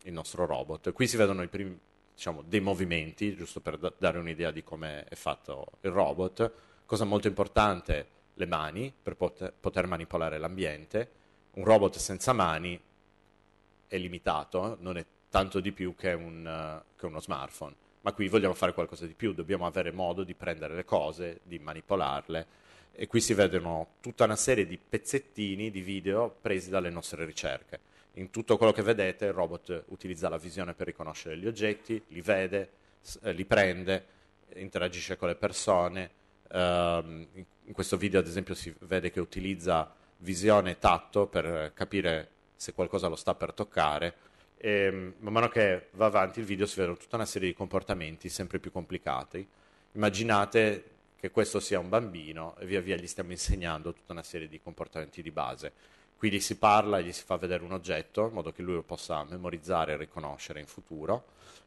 il nostro robot. Qui si vedono i primi, diciamo, dei movimenti, giusto per da- dare un'idea di come è fatto il robot. Cosa molto importante, le mani, per poter, poter manipolare l'ambiente. Un robot senza mani è limitato, non è tanto di più che, un, uh, che uno smartphone. Ma qui vogliamo fare qualcosa di più, dobbiamo avere modo di prendere le cose, di manipolarle, e qui si vedono tutta una serie di pezzettini di video presi dalle nostre ricerche. In tutto quello che vedete il robot utilizza la visione per riconoscere gli oggetti, li vede, li prende, interagisce con le persone. In questo video ad esempio si vede che utilizza visione e tatto per capire se qualcosa lo sta per toccare. E man mano che va avanti il video si vedono tutta una serie di comportamenti sempre più complicati. Immaginate che questo sia un bambino e via via gli stiamo insegnando tutta una serie di comportamenti di base. Qui gli si parla, gli si fa vedere un oggetto in modo che lui lo possa memorizzare e riconoscere in futuro.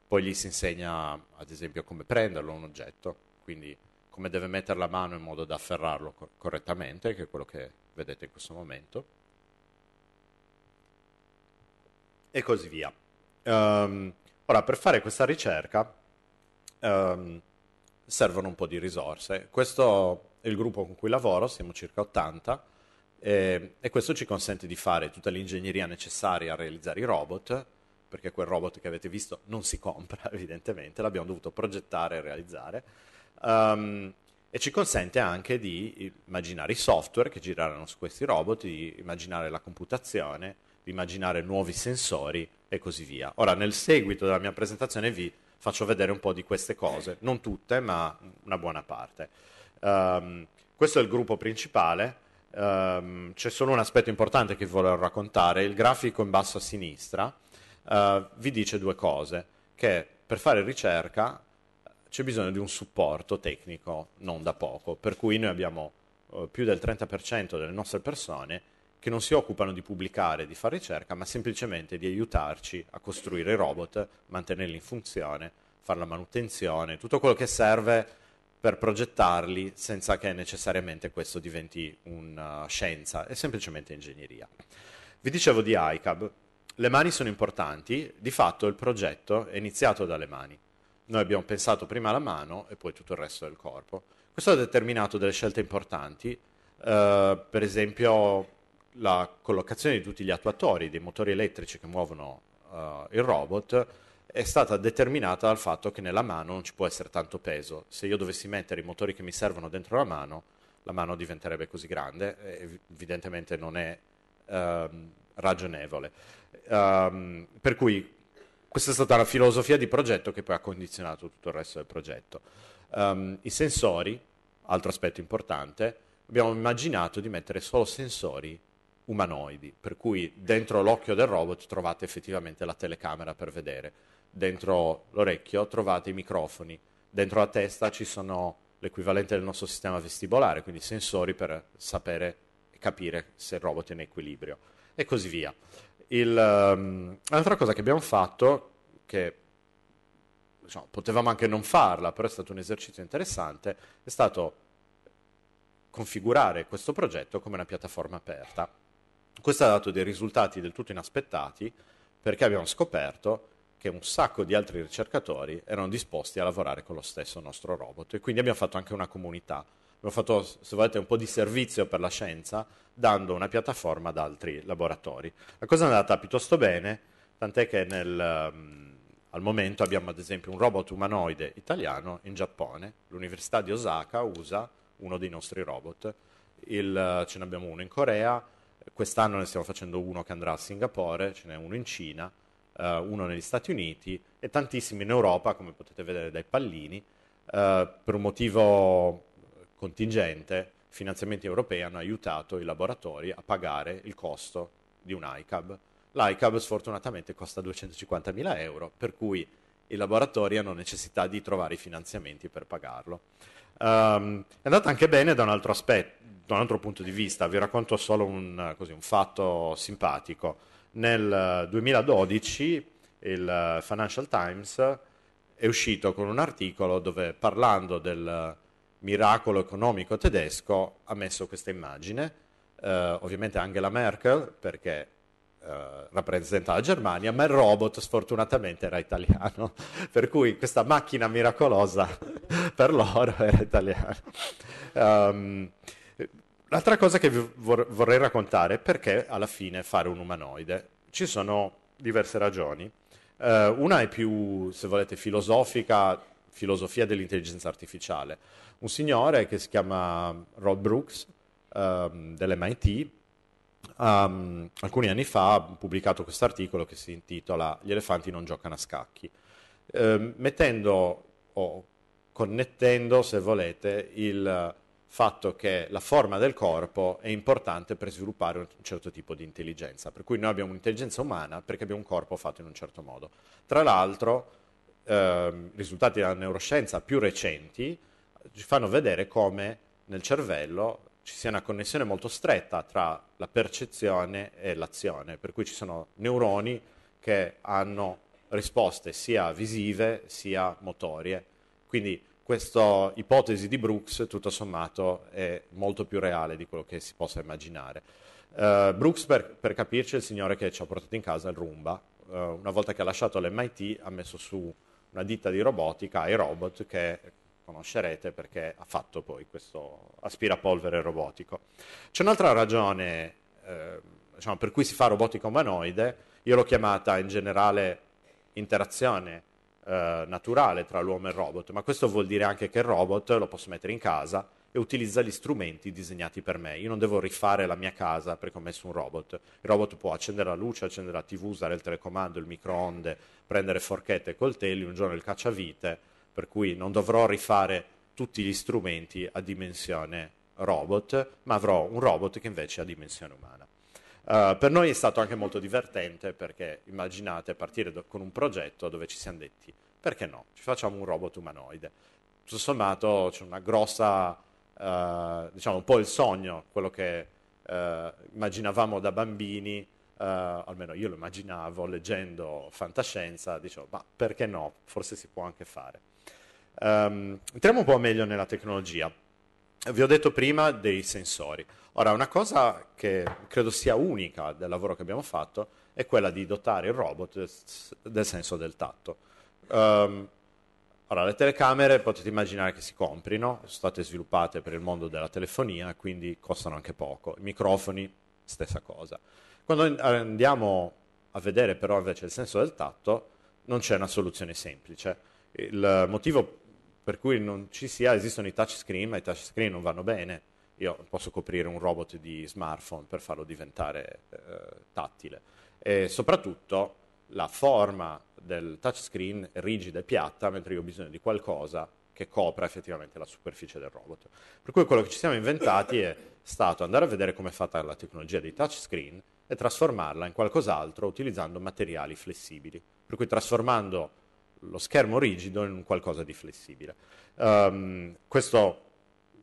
Poi gli si insegna ad esempio come prenderlo un oggetto, quindi come deve mettere la mano in modo da afferrarlo correttamente, che è quello che vedete in questo momento. E così via. Um, ora, per fare questa ricerca um, servono un po' di risorse. Questo è il gruppo con cui lavoro, siamo circa ottanta, e, e questo ci consente di fare tutta l'ingegneria necessaria a realizzare i robot, perché quel robot che avete visto non si compra, evidentemente, l'abbiamo dovuto progettare e realizzare, um, e ci consente anche di immaginare i software che gireranno su questi robot, di immaginare la computazione, immaginare nuovi sensori e così via. Ora, nel seguito della mia presentazione vi faccio vedere un po' di queste cose, non tutte, ma una buona parte. Um, questo è il gruppo principale, um, c'è solo un aspetto importante che vi volevo raccontare. Il grafico in basso a sinistra uh, vi dice due cose, che per fare ricerca c'è bisogno di un supporto tecnico non da poco, per cui noi abbiamo uh, più del trenta per cento delle nostre persone che non si occupano di pubblicare, di fare ricerca, ma semplicemente di aiutarci a costruire i robot, mantenerli in funzione, fare la manutenzione, tutto quello che serve per progettarli senza che necessariamente questo diventi una scienza, è semplicemente ingegneria. Vi dicevo di iCub, le mani sono importanti, di fatto il progetto è iniziato dalle mani. Noi abbiamo pensato prima alla mano e poi tutto il resto del corpo. Questo ha determinato delle scelte importanti, eh, per esempio la collocazione di tutti gli attuatori, dei motori elettrici che muovono uh, il robot, è stata determinata dal fatto che nella mano non ci può essere tanto peso. Se io dovessi mettere i motori che mi servono dentro la mano, la mano diventerebbe così grande, e evidentemente non è um, ragionevole. Um, per cui questa è stata una filosofia di progetto che poi ha condizionato tutto il resto del progetto. Um, i sensori, altro aspetto importante, abbiamo immaginato di mettere solo sensori umanoidi, per cui dentro l'occhio del robot trovate effettivamente la telecamera per vedere, dentro l'orecchio trovate i microfoni, dentro la testa ci sono l'equivalente del nostro sistema vestibolare, quindi sensori per sapere e capire se il robot è in equilibrio, e così via. L'altra um, cosa che abbiamo fatto, che diciamo, potevamo anche non farla, però è stato un esercizio interessante, è stato configurare questo progetto come una piattaforma aperta. Questo ha dato dei risultati del tutto inaspettati, perché abbiamo scoperto che un sacco di altri ricercatori erano disposti a lavorare con lo stesso nostro robot, e quindi abbiamo fatto anche una comunità, abbiamo fatto, se volete, un po' di servizio per la scienza, dando una piattaforma ad altri laboratori. La cosa è andata piuttosto bene, tant'è che nel, um, al momento abbiamo ad esempio un robot umanoide italiano in Giappone, l'Università di Osaka usa uno dei nostri robot, il, ce ne abbiamo uno in Corea, quest'anno ne stiamo facendo uno che andrà a Singapore, ce n'è uno in Cina, eh, uno negli Stati Uniti e tantissimi in Europa, come potete vedere dai pallini. Eh, per un motivo contingente, i finanziamenti europei hanno aiutato i laboratori a pagare il costo di un iCub. L'iCub sfortunatamente costa duecentocinquantamila euro, per cui i laboratori hanno necessità di trovare i finanziamenti per pagarlo. Um, è andata anche bene da un altro aspetto, da un altro punto di vista. Vi racconto solo un, così, un fatto simpatico. Nel duemiladodici il Financial Times è uscito con un articolo dove, parlando del miracolo economico tedesco, ha messo questa immagine eh, ovviamente Angela Merkel, perché eh, rappresenta la Germania, ma il robot sfortunatamente era italiano, per cui questa macchina miracolosa per loro era italiana. Um, l'altra cosa che vi vor- vorrei raccontare è perché alla fine fare un umanoide. Ci sono diverse ragioni. Uh, una è più, se volete, filosofica, filosofia dell'intelligenza artificiale. Un signore che si chiama Rod Brooks, um, dell'M I T, um, alcuni anni fa ha pubblicato questo articolo che si intitola "Gli elefanti non giocano a scacchi", uh, mettendo o connettendo, se volete, il fatto che la forma del corpo è importante per sviluppare un certo tipo di intelligenza, per cui noi abbiamo un'intelligenza umana perché abbiamo un corpo fatto in un certo modo. Tra l'altro, eh, risultati della neuroscienza più recenti ci fanno vedere come nel cervello ci sia una connessione molto stretta tra la percezione e l'azione, per cui ci sono neuroni che hanno risposte sia visive sia motorie. Quindi questa ipotesi di Brooks, tutto sommato, è molto più reale di quello che si possa immaginare. Uh, Brooks, per, per capirci, è il signore che ci ha portato in casa il Roomba. Uh, una volta che ha lasciato l'M I T, ha messo su una ditta di robotica, iRobot, che conoscerete perché ha fatto poi questo aspirapolvere robotico. C'è un'altra ragione eh, diciamo, per cui si fa robotica umanoide. Io l'ho chiamata in generale interazione naturale tra l'uomo e il robot, ma questo vuol dire anche che il robot lo posso mettere in casa e utilizza gli strumenti disegnati per me. Io non devo rifare la mia casa perché ho messo un robot. Il robot può accendere la luce, accendere la tivù, usare il telecomando, il microonde, prendere forchette e coltelli, un giorno il cacciavite, per cui non dovrò rifare tutti gli strumenti a dimensione robot, ma avrò un robot che invece ha dimensione umana. Uh, per noi è stato anche molto divertente, perché immaginate partire do- con un progetto dove ci siamo detti perché no, ci facciamo un robot umanoide. Tutto sommato c'è una grossa, uh, diciamo un po' il sogno, quello che uh, immaginavamo da bambini, uh, almeno io lo immaginavo leggendo fantascienza, dicevo ma perché no, forse si può anche fare. Um, entriamo un po' meglio nella tecnologia. Vi ho detto prima dei sensori. Ora, una cosa che credo sia unica del lavoro che abbiamo fatto è quella di dotare il robot del senso del tatto. Um, ora, le telecamere potete immaginare che si comprino, sono state sviluppate per il mondo della telefonia, quindi costano anche poco. I microfoni, stessa cosa. Quando andiamo a vedere però invece il senso del tatto, non c'è una soluzione semplice. Il motivo per cui non ci sia, esistono i touchscreen, ma i touchscreen non vanno bene. Io posso coprire un robot di smartphone per farlo diventare eh, tattile. E soprattutto la forma del touchscreen è rigida e piatta, mentre io ho bisogno di qualcosa che copra effettivamente la superficie del robot. Per cui quello che ci siamo inventati è stato andare a vedere come è fatta la tecnologia dei touchscreen e trasformarla in qualcos'altro utilizzando materiali flessibili. Per cui trasformando lo schermo rigido in qualcosa di flessibile. Um, questo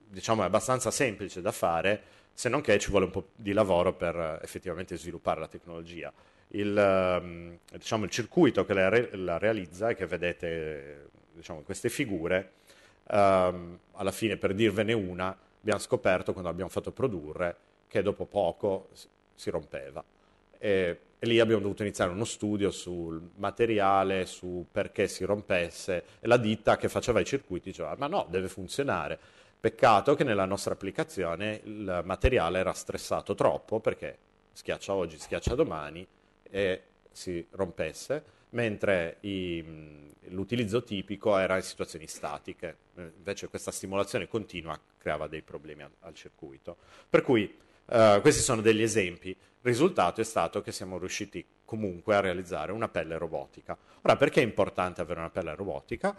diciamo è abbastanza semplice da fare, se non che ci vuole un po' di lavoro per effettivamente sviluppare la tecnologia. Il, um, diciamo, il circuito che la, re- la realizza e che vedete diciamo, in queste figure, um, alla fine per dirvene una, abbiamo scoperto quando abbiamo fatto produrre che dopo poco si rompeva. E lì abbiamo dovuto iniziare uno studio sul materiale, su perché si rompesse, e la ditta che faceva i circuiti diceva ma no, deve funzionare. Peccato che nella nostra applicazione il materiale era stressato troppo, perché schiaccia oggi, schiaccia domani e si rompesse, mentre i, l'utilizzo tipico era in situazioni statiche. Invece questa stimolazione continua creava dei problemi al, al circuito. Per cui Uh, questi sono degli esempi. Il risultato è stato che siamo riusciti comunque a realizzare una pelle robotica. Ora, perché è importante avere una pelle robotica?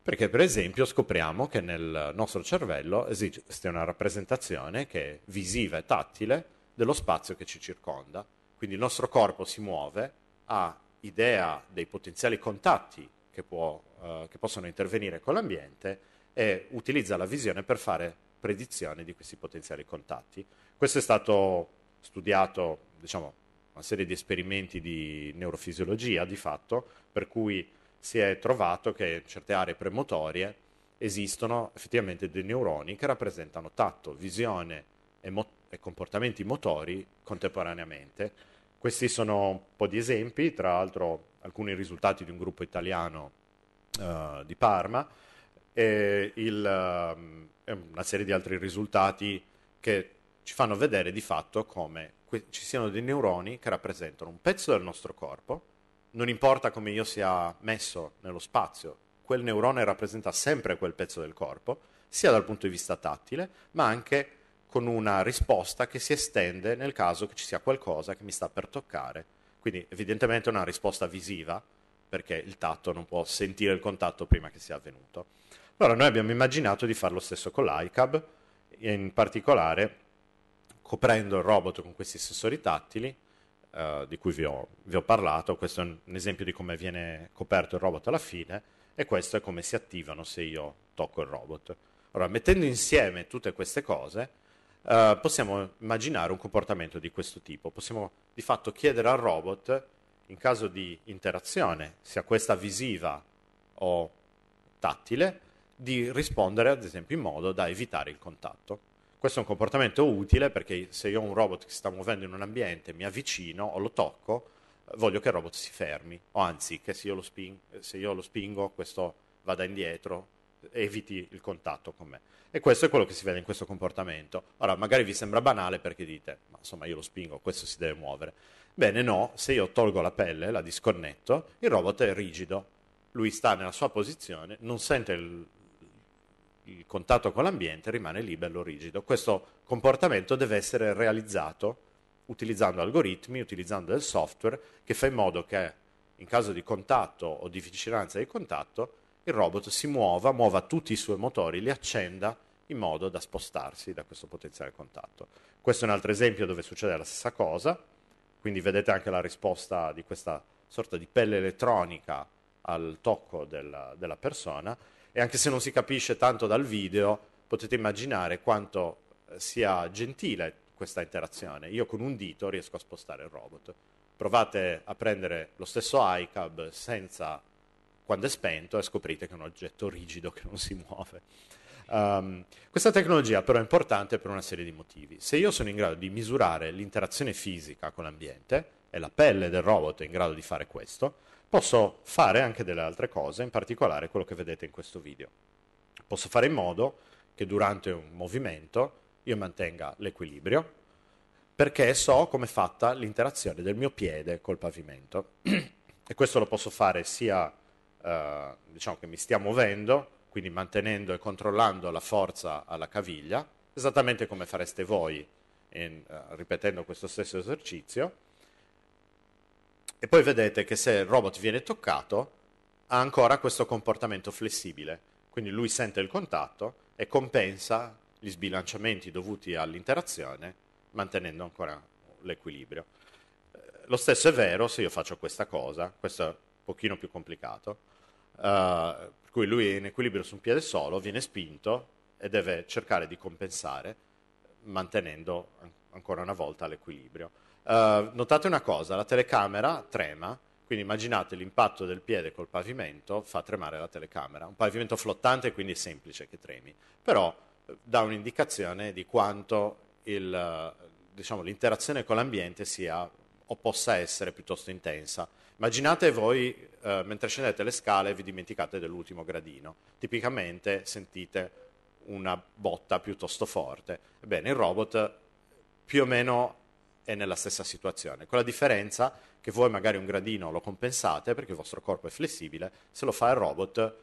Perché per esempio scopriamo che nel nostro cervello esiste una rappresentazione che è visiva e tattile dello spazio che ci circonda. Quindi il nostro corpo si muove, ha idea dei potenziali contatti che, può, uh, che possono intervenire con l'ambiente e utilizza la visione per fare predizione di questi potenziali contatti. Questo è stato studiato, diciamo, una serie di esperimenti di neurofisiologia di fatto, per cui si è trovato che in certe aree premotorie esistono effettivamente dei neuroni che rappresentano tatto, visione, emo- e comportamenti motori contemporaneamente. Questi sono un po' di esempi, tra l'altro alcuni risultati di un gruppo italiano uh, di Parma, e il, um, una serie di altri risultati che ci fanno vedere di fatto come ci siano dei neuroni che rappresentano un pezzo del nostro corpo. Non importa come io sia messo nello spazio, quel neurone rappresenta sempre quel pezzo del corpo, sia dal punto di vista tattile, ma anche con una risposta che si estende nel caso che ci sia qualcosa che mi sta per toccare. Quindi evidentemente è una risposta visiva, perché il tatto non può sentire il contatto prima che sia avvenuto. Allora noi abbiamo immaginato di fare lo stesso con l'iCub, in particolare coprendo il robot con questi sensori tattili, eh, di cui vi ho, vi ho parlato. Questo è un esempio di come viene coperto il robot alla fine, e questo è come si attivano se io tocco il robot. Allora, mettendo insieme tutte queste cose, eh, possiamo immaginare un comportamento di questo tipo. Possiamo di fatto chiedere al robot, in caso di interazione, sia questa visiva o tattile, di rispondere ad esempio in modo da evitare il contatto. Questo è un comportamento utile perché se io ho un robot che si sta muovendo in un ambiente, mi avvicino o lo tocco, voglio che il robot si fermi, o anzi che se io lo, sping- se io lo spingo questo vada indietro, eviti il contatto con me. E questo è quello che si vede in questo comportamento. Ora magari vi sembra banale perché dite, ma insomma io lo spingo, questo si deve muovere. Bene, no, se io tolgo la pelle, la disconnetto, il robot è rigido, lui sta nella sua posizione, non sente il il contatto con l'ambiente, rimane lì bello rigido. Questo comportamento deve essere realizzato utilizzando algoritmi, utilizzando del software che fa in modo che in caso di contatto o di vicinanza di contatto il robot si muova, muova tutti i suoi motori, li accenda in modo da spostarsi da questo potenziale contatto. Questo è un altro esempio dove succede la stessa cosa, quindi vedete anche la risposta di questa sorta di pelle elettronica al tocco della, della persona. E anche se non si capisce tanto dal video, potete immaginare quanto sia gentile questa interazione. Io con un dito riesco a spostare il robot. Provate a prendere lo stesso iCub senza, quando è spento, e scoprite che è un oggetto rigido che non si muove. Um, questa tecnologia però è importante per una serie di motivi. Se io sono in grado di misurare l'interazione fisica con l'ambiente, e la pelle del robot è in grado di fare questo, posso fare anche delle altre cose, in particolare quello che vedete in questo video. Posso fare in modo che durante un movimento io mantenga l'equilibrio, perché so come è fatta l'interazione del mio piede col pavimento. E questo lo posso fare sia, eh, diciamo che mi stia muovendo, quindi mantenendo e controllando la forza alla caviglia, esattamente come fareste voi, in, eh, ripetendo questo stesso esercizio. E poi vedete che se il robot viene toccato ha ancora questo comportamento flessibile, quindi lui sente il contatto e compensa gli sbilanciamenti dovuti all'interazione mantenendo ancora l'equilibrio. Lo stesso è vero se io faccio questa cosa, questo è un pochino più complicato, uh, per cui lui è in equilibrio su un piede solo, viene spinto e deve cercare di compensare mantenendo ancora una volta l'equilibrio. Uh, notate una cosa, la telecamera trema, quindi immaginate l'impatto del piede col pavimento fa tremare la telecamera. Un pavimento flottante, quindi è semplice che tremi, però dà un'indicazione di quanto il, diciamo, l'interazione con l'ambiente sia o possa essere piuttosto intensa. Immaginate voi uh, mentre scendete le scale vi dimenticate dell'ultimo gradino, tipicamente sentite una botta piuttosto forte. Ebbene, il robot più o meno è nella stessa situazione, con la differenza che voi magari un gradino lo compensate perché il vostro corpo è flessibile, se lo fa il robot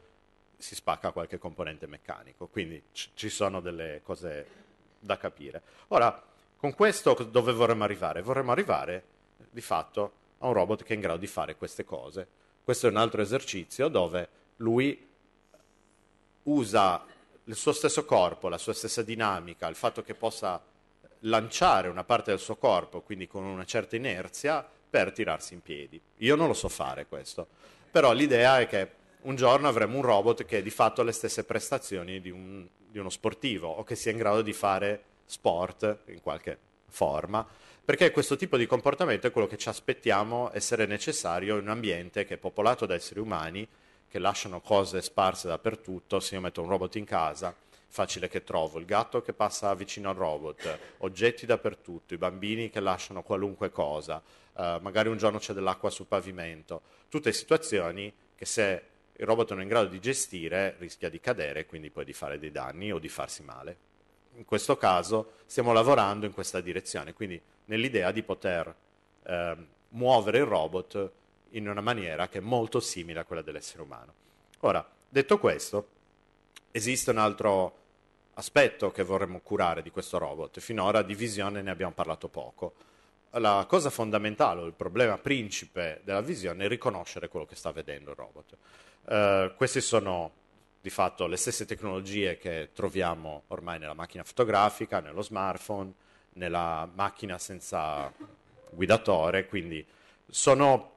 si spacca qualche componente meccanico, quindi c- ci sono delle cose da capire. Ora, con questo dove vorremmo arrivare? Vorremmo arrivare di fatto a un robot che è in grado di fare queste cose. Questo è un altro esercizio dove lui usa il suo stesso corpo, la sua stessa dinamica, il fatto che possa lanciare una parte del suo corpo, quindi con una certa inerzia, per tirarsi in piedi. Io non lo so fare questo, però l'idea è che un giorno avremo un robot che di fatto ha le stesse prestazioni di, un, di uno sportivo, o che sia in grado di fare sport in qualche forma, perché questo tipo di comportamento è quello che ci aspettiamo essere necessario in un ambiente che è popolato da esseri umani che lasciano cose sparse dappertutto. Se io metto un robot in casa, facile che trovo, il gatto che passa vicino al robot, oggetti dappertutto, i bambini che lasciano qualunque cosa, eh, magari un giorno c'è dell'acqua sul pavimento, tutte situazioni che se il robot non è in grado di gestire rischia di cadere e quindi poi di fare dei danni o di farsi male. In questo caso stiamo lavorando in questa direzione, quindi nell'idea di poter eh, muovere il robot in una maniera che è molto simile a quella dell'essere umano. Ora, detto questo, esiste un altro aspetto che vorremmo curare di questo robot. Finora di visione ne abbiamo parlato poco. La cosa fondamentale, o il problema principe della visione, è riconoscere quello che sta vedendo il robot. Eh, questi sono di fatto le stesse tecnologie che troviamo ormai nella macchina fotografica, nello smartphone, nella macchina senza guidatore, quindi sono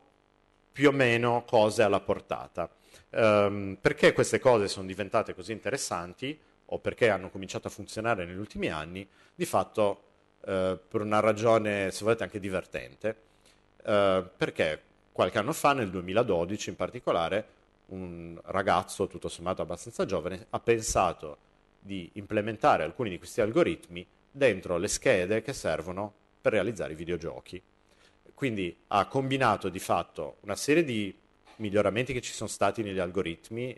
più o meno cose alla portata. Ehm, perché queste cose sono diventate così interessanti o perché hanno cominciato a funzionare negli ultimi anni? Di fatto eh, per una ragione, se volete, anche divertente, eh, perché qualche anno fa, nel duemiladodici in particolare, un ragazzo tutto sommato abbastanza giovane ha pensato di implementare alcuni di questi algoritmi dentro le schede che servono per realizzare i videogiochi. Quindi ha combinato di fatto una serie di miglioramenti che ci sono stati negli algoritmi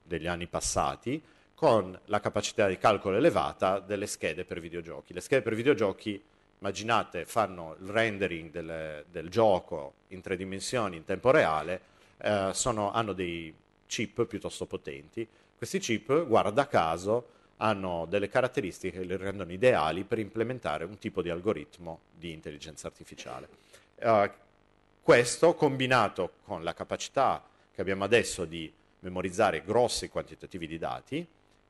degli anni passati con la capacità di calcolo elevata delle schede per videogiochi. Le schede per videogiochi, immaginate, fanno il rendering del, del gioco in tre dimensioni in tempo reale. Eh, sono, hanno dei chip piuttosto potenti. Questi chip, guarda caso, hanno delle caratteristiche che li rendono ideali per implementare un tipo di algoritmo di intelligenza artificiale. Eh, questo, combinato con la capacità che abbiamo adesso di memorizzare grossi quantitativi di dati,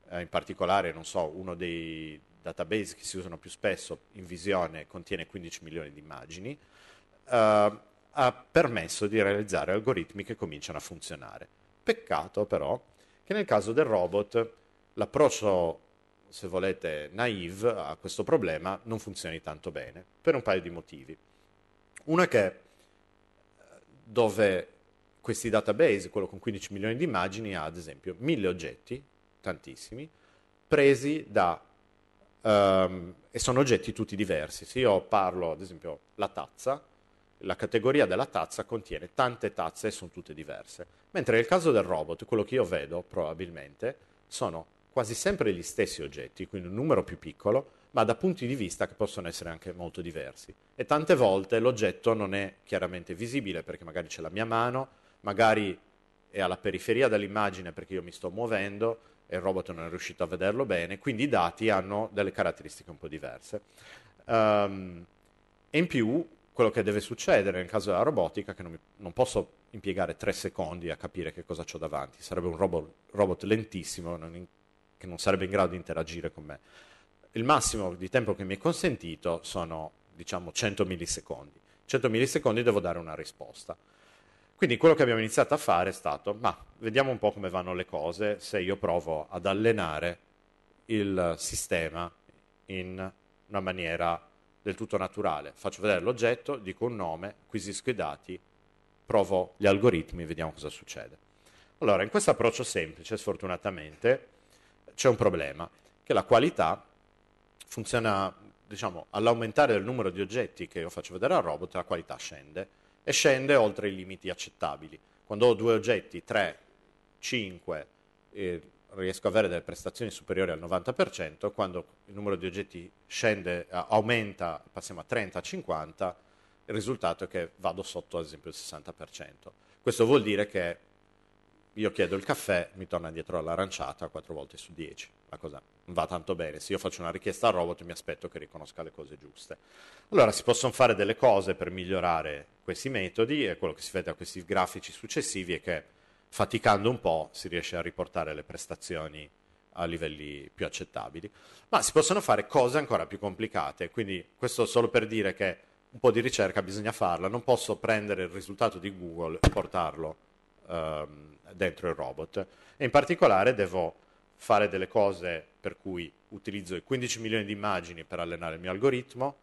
eh, in particolare, non so, uno dei database che si usano più spesso in visione contiene quindici milioni di immagini, eh, ha permesso di realizzare algoritmi che cominciano a funzionare. Peccato però che nel caso del robot l'approccio, se volete, naive a questo problema non funzioni tanto bene, per un paio di motivi. Uno è che dove questi database, quello con quindici milioni di immagini, ha ad esempio mille oggetti, tantissimi, presi da... Um, e sono oggetti tutti diversi. Se io parlo, ad esempio, la tazza, la categoria della tazza contiene tante tazze e sono tutte diverse. Mentre nel caso del robot, quello che io vedo probabilmente sono quasi sempre gli stessi oggetti, quindi un numero più piccolo, ma da punti di vista che possono essere anche molto diversi. E tante volte l'oggetto non è chiaramente visibile perché magari c'è la mia mano, magari è alla periferia dell'immagine perché io mi sto muovendo e il robot non è riuscito a vederlo bene, quindi i dati hanno delle caratteristiche un po' diverse. Um, e in più, quello che deve succedere nel caso della robotica, che non, mi, non posso impiegare tre secondi a capire che cosa ho davanti, sarebbe un robot, robot lentissimo non in, che non sarebbe in grado di interagire con me. Il massimo di tempo che mi è consentito sono, diciamo, cento millisecondi. cento millisecondi devo dare una risposta. Quindi quello che abbiamo iniziato a fare è stato, ma vediamo un po' come vanno le cose se io provo ad allenare il sistema in una maniera del tutto naturale. Faccio vedere l'oggetto, dico un nome, acquisisco i dati, provo gli algoritmi e vediamo cosa succede. Allora, in questo approccio semplice, sfortunatamente, c'è un problema, che la qualità funziona, diciamo, all'aumentare del numero di oggetti che io faccio vedere al robot, la qualità scende, e scende oltre i limiti accettabili. Quando ho due oggetti, tre, cinque, eh, riesco ad avere delle prestazioni superiori al novanta per cento, quando il numero di oggetti scende, aumenta, passiamo a trenta a cinquanta, il risultato è che vado sotto ad esempio il sessanta per cento. Questo vuol dire che io chiedo il caffè, mi torna indietro all'aranciata quattro volte su dieci, la cosa non va tanto bene. Se io faccio una richiesta al robot mi aspetto che riconosca le cose giuste. Allora si possono fare delle cose per migliorare questi metodi e quello che si vede a questi grafici successivi è che faticando un po' si riesce a riportare le prestazioni a livelli più accettabili, ma si possono fare cose ancora più complicate, quindi questo solo per dire che un po' di ricerca bisogna farla, non posso prendere il risultato di Google e portarlo ehm, dentro il robot, e in particolare devo fare delle cose per cui utilizzo i quindici milioni di immagini per allenare il mio algoritmo,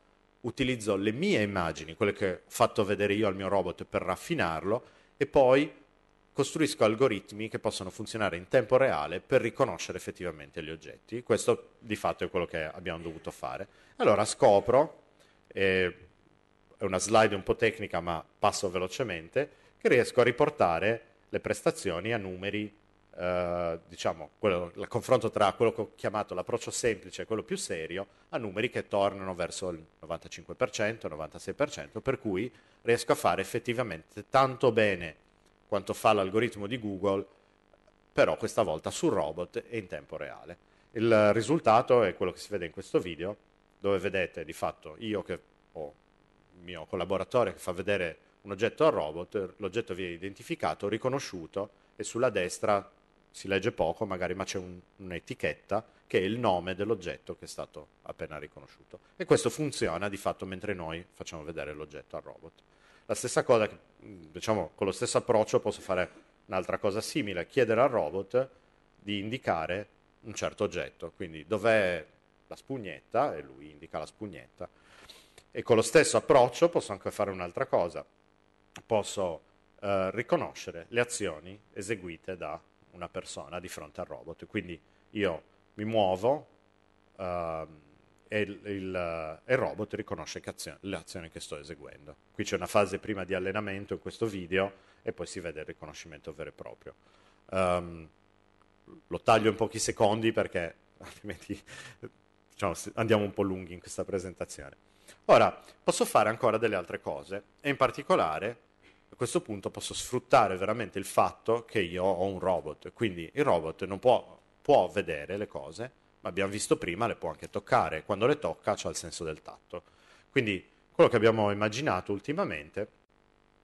utilizzo le mie immagini, quelle che ho fatto vedere io al mio robot per raffinarlo, e poi costruisco algoritmi che possono funzionare in tempo reale per riconoscere effettivamente gli oggetti. Questo di fatto è quello che abbiamo dovuto fare. Allora scopro, eh, è una slide un po' tecnica ma passo velocemente, che riesco a riportare le prestazioni a numeri, eh, diciamo, quello, il confronto tra quello che ho chiamato l'approccio semplice e quello più serio, a numeri che tornano verso il novantacinque per cento, novantasei per cento, per cui riesco a fare effettivamente tanto bene quanto fa l'algoritmo di Google, però questa volta sul robot e in tempo reale. Il risultato è quello che si vede in questo video, dove vedete di fatto io che ho il mio collaboratore che fa vedere un oggetto al robot, l'oggetto viene identificato, riconosciuto, e sulla destra si legge poco magari, ma c'è un, un'etichetta che è il nome dell'oggetto che è stato appena riconosciuto. E questo funziona di fatto mentre noi facciamo vedere l'oggetto al robot. La stessa cosa, diciamo, con lo stesso approccio posso fare un'altra cosa simile, chiedere al robot di indicare un certo oggetto, quindi dov'è la spugnetta, e lui indica la spugnetta. E con lo stesso approccio posso anche fare un'altra cosa, posso eh, riconoscere le azioni eseguite da una persona di fronte al robot, quindi io mi muovo eh, e il, il, il robot riconosce che azione, le azioni che sto eseguendo. Qui c'è una fase prima di allenamento in questo video e poi si vede il riconoscimento vero e proprio. Um, lo taglio in pochi secondi perché altrimenti diciamo, andiamo un po' lunghi in questa presentazione. Ora, posso fare ancora delle altre cose e in particolare a questo punto posso sfruttare veramente il fatto che io ho un robot, quindi il robot non può, può vedere le cose, ma abbiamo visto prima le può anche toccare, quando le tocca c'ha il senso del tatto. Quindi quello che abbiamo immaginato ultimamente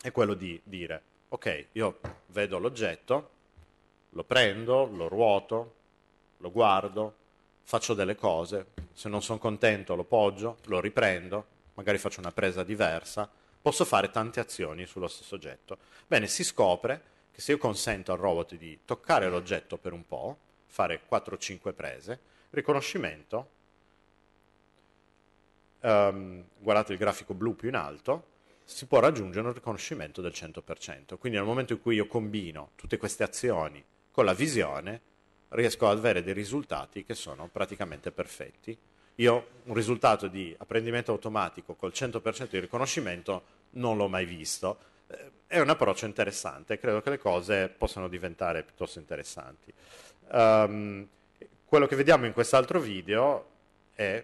è quello di dire, ok, io vedo l'oggetto, lo prendo, lo ruoto, lo guardo, faccio delle cose, se non sono contento lo poggio, lo riprendo, magari faccio una presa diversa, posso fare tante azioni sullo stesso oggetto. Bene, si scopre che se io consento al robot di toccare l'oggetto per un po', fare quattro o cinque prese, riconoscimento, um, guardate il grafico blu più in alto, si può raggiungere un riconoscimento del cento per cento. Quindi nel momento in cui io combino tutte queste azioni con la visione, riesco ad avere dei risultati che sono praticamente perfetti. Io ho un risultato di apprendimento automatico col cento per cento di riconoscimento non l'ho mai visto. È un approccio interessante, credo che le cose possano diventare piuttosto interessanti. Um, Quello che vediamo in quest'altro video è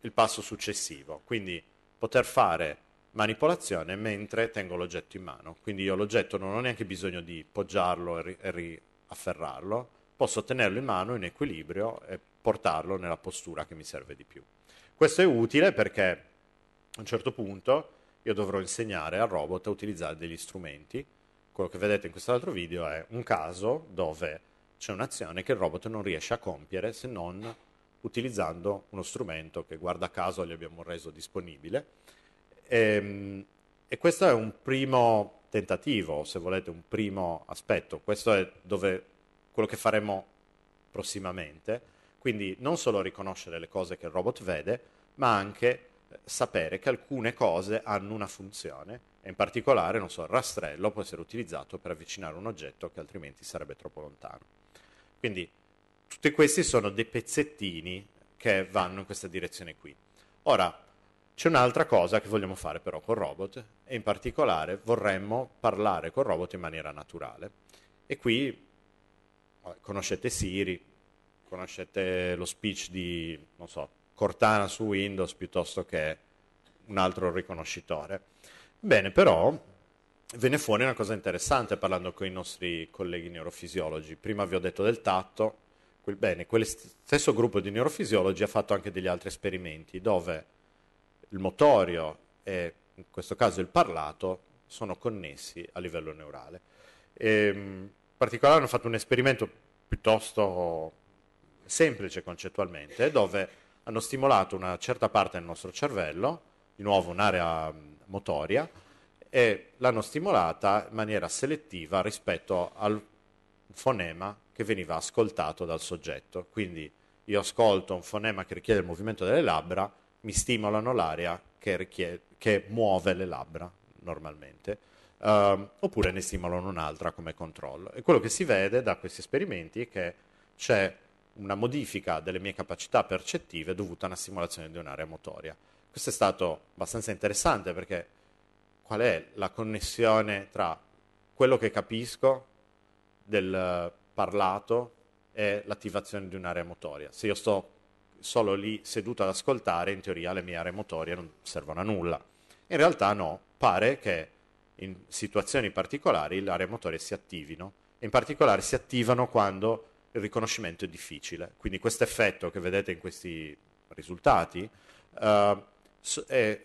il passo successivo, quindi poter fare manipolazione mentre tengo l'oggetto in mano. Quindi io l'oggetto non ho neanche bisogno di poggiarlo e riafferrarlo, posso tenerlo in mano in equilibrio e portarlo nella postura che mi serve di più. Questo è utile perché a un certo punto io dovrò insegnare al robot a utilizzare degli strumenti. Quello che vedete in quest'altro video è un caso dove c'è un'azione che il robot non riesce a compiere se non utilizzando uno strumento che guarda caso gli abbiamo reso disponibile. E, e questo è un primo tentativo, se volete, un primo aspetto. Questo è dove, quello che faremo prossimamente. Quindi non solo riconoscere le cose che il robot vede, ma anche sapere che alcune cose hanno una funzione. In particolare, non so, il rastrello può essere utilizzato per avvicinare un oggetto che altrimenti sarebbe troppo lontano. Quindi tutti questi sono dei pezzettini che vanno in questa direzione qui. Ora, c'è un'altra cosa che vogliamo fare però col robot, e in particolare vorremmo parlare col robot in maniera naturale. E qui conoscete Siri, conoscete lo speech di, non so, Cortana su Windows piuttosto che un altro riconoscitore. Bene, però viene fuori una cosa interessante parlando con i nostri colleghi neurofisiologi. Prima vi ho detto del tatto, quel, bene, quello stesso gruppo di neurofisiologi ha fatto anche degli altri esperimenti dove il motorio e in questo caso il parlato sono connessi a livello neurale. E, in particolare hanno fatto un esperimento piuttosto semplice concettualmente dove hanno stimolato una certa parte del nostro cervello, di nuovo un'area motoria, e l'hanno stimolata in maniera selettiva rispetto al fonema che veniva ascoltato dal soggetto. Quindi io ascolto un fonema che richiede il movimento delle labbra, mi stimolano l'area che, che muove le labbra normalmente, eh, oppure ne stimolano un'altra come controllo. E quello che si vede da questi esperimenti è che c'è una modifica delle mie capacità percettive dovuta a una stimolazione di un'area motoria. Questo è stato abbastanza interessante, perché qual è la connessione tra quello che capisco del parlato e l'attivazione di un'area motoria? Se io sto solo lì seduto ad ascoltare, in teoria le mie aree motorie non servono a nulla. In realtà no, pare che in situazioni particolari le aree motorie si attivino, e in particolare si attivano quando il riconoscimento è difficile. Quindi questo effetto che vedete in questi risultati eh, è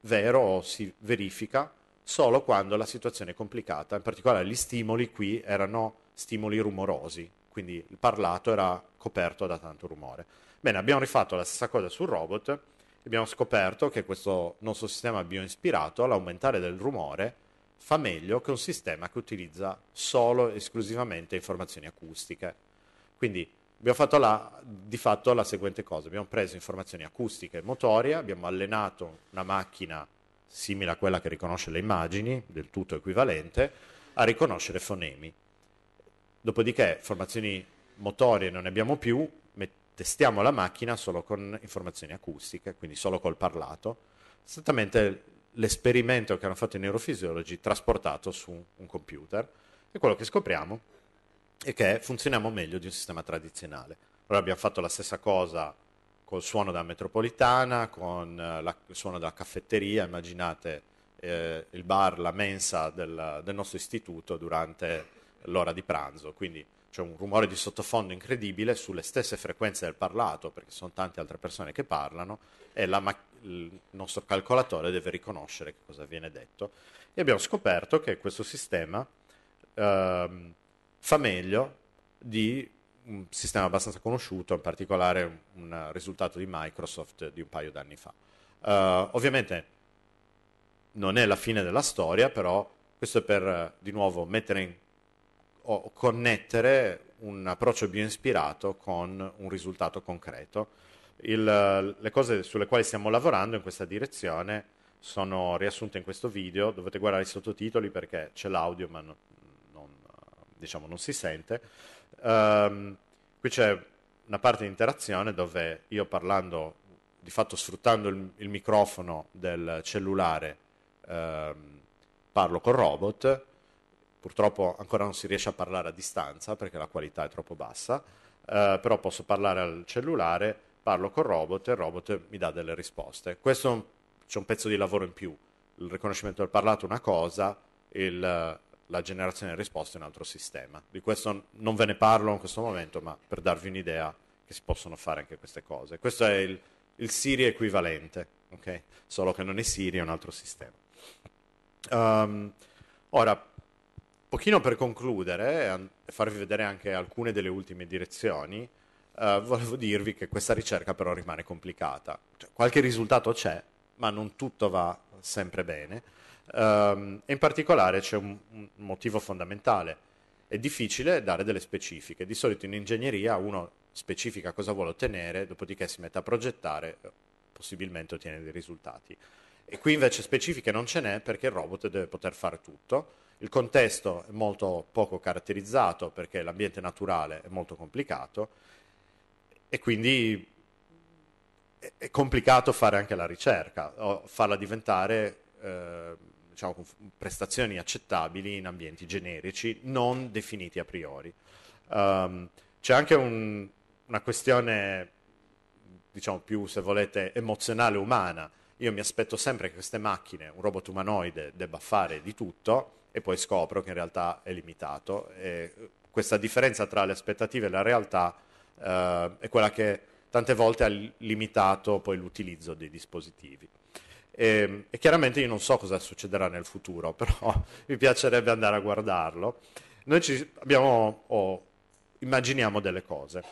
vero o si verifica solo quando la situazione è complicata. In particolare gli stimoli qui erano stimoli rumorosi, quindi il parlato era coperto da tanto rumore. Bene, abbiamo rifatto la stessa cosa sul robot e abbiamo scoperto che questo nostro sistema bioispirato, all'aumentare del rumore, fa meglio che un sistema che utilizza solo e esclusivamente informazioni acustiche. Quindi abbiamo fatto la, di fatto la seguente cosa: abbiamo preso informazioni acustiche e motorie, abbiamo allenato una macchina simile a quella che riconosce le immagini, del tutto equivalente, a riconoscere fonemi. Dopodiché informazioni motorie non ne abbiamo più, testiamo la macchina solo con informazioni acustiche, quindi solo col parlato. Esattamente l'esperimento che hanno fatto i neurofisiologi trasportato su un computer, e quello che scopriamo è che funzioniamo meglio di un sistema tradizionale. Allora abbiamo fatto la stessa cosa col suono della metropolitana, con la, il suono della caffetteria. Immaginate eh, il bar, la mensa del, del nostro istituto durante l'ora di pranzo, quindi c'è un rumore di sottofondo incredibile sulle stesse frequenze del parlato, perché sono tante altre persone che parlano, e la, il nostro calcolatore deve riconoscere che cosa viene detto. E abbiamo scoperto che questo sistema eh, fa meglio di un sistema abbastanza conosciuto, in particolare un, un risultato di Microsoft di un paio d'anni fa. Eh, ovviamente non è la fine della storia, però questo è per di nuovo mettere in o connettere un approccio bioispirato con un risultato concreto. Il, le cose sulle quali stiamo lavorando in questa direzione sono riassunte in questo video. Dovete guardare i sottotitoli perché c'è l'audio ma non, non, diciamo, non si sente. Um, qui c'è una parte di interazione dove io, parlando, di fatto sfruttando il, il microfono del cellulare, um, parlo col robot. Purtroppo ancora non si riesce a parlare a distanza perché la qualità è troppo bassa, eh, però posso parlare al cellulare, parlo col robot e il robot mi dà delle risposte. Questo c'è un pezzo di lavoro in più: il riconoscimento del parlato è una cosa, il, la generazione di risposte è un altro sistema. Di questo non ve ne parlo in questo momento, ma per darvi un'idea che si possono fare anche queste cose. Questo è il, il Siri equivalente, okay? Solo che non è Siri, è un altro sistema. Um, ora, pochino per concludere e farvi vedere anche alcune delle ultime direzioni, eh, volevo dirvi che questa ricerca però rimane complicata. Cioè, qualche risultato c'è, ma non tutto va sempre bene. Um, e in particolare c'è un, un motivo fondamentale: è difficile dare delle specifiche. Di solito in ingegneria uno specifica cosa vuole ottenere, dopodiché si mette a progettare, possibilmente ottiene dei risultati. E qui invece specifiche non ce n'è, perché il robot deve poter fare tutto. Il contesto è molto poco caratterizzato perché l'ambiente naturale è molto complicato, e quindi è complicato fare anche la ricerca o farla diventare eh, diciamo, con prestazioni accettabili in ambienti generici non definiti a priori. Um, c'è anche un, una questione, diciamo, più, se volete, emozionale umana. Io mi aspetto sempre che queste macchine, un robot umanoide, debba fare di tutto, e poi scopro che in realtà è limitato. E questa differenza tra le aspettative e la realtà eh, è quella che tante volte ha limitato poi l'utilizzo dei dispositivi. E, e chiaramente io non so cosa succederà nel futuro, però mi piacerebbe andare a guardarlo. Noi ci abbiamo, oh, immaginiamo delle cose.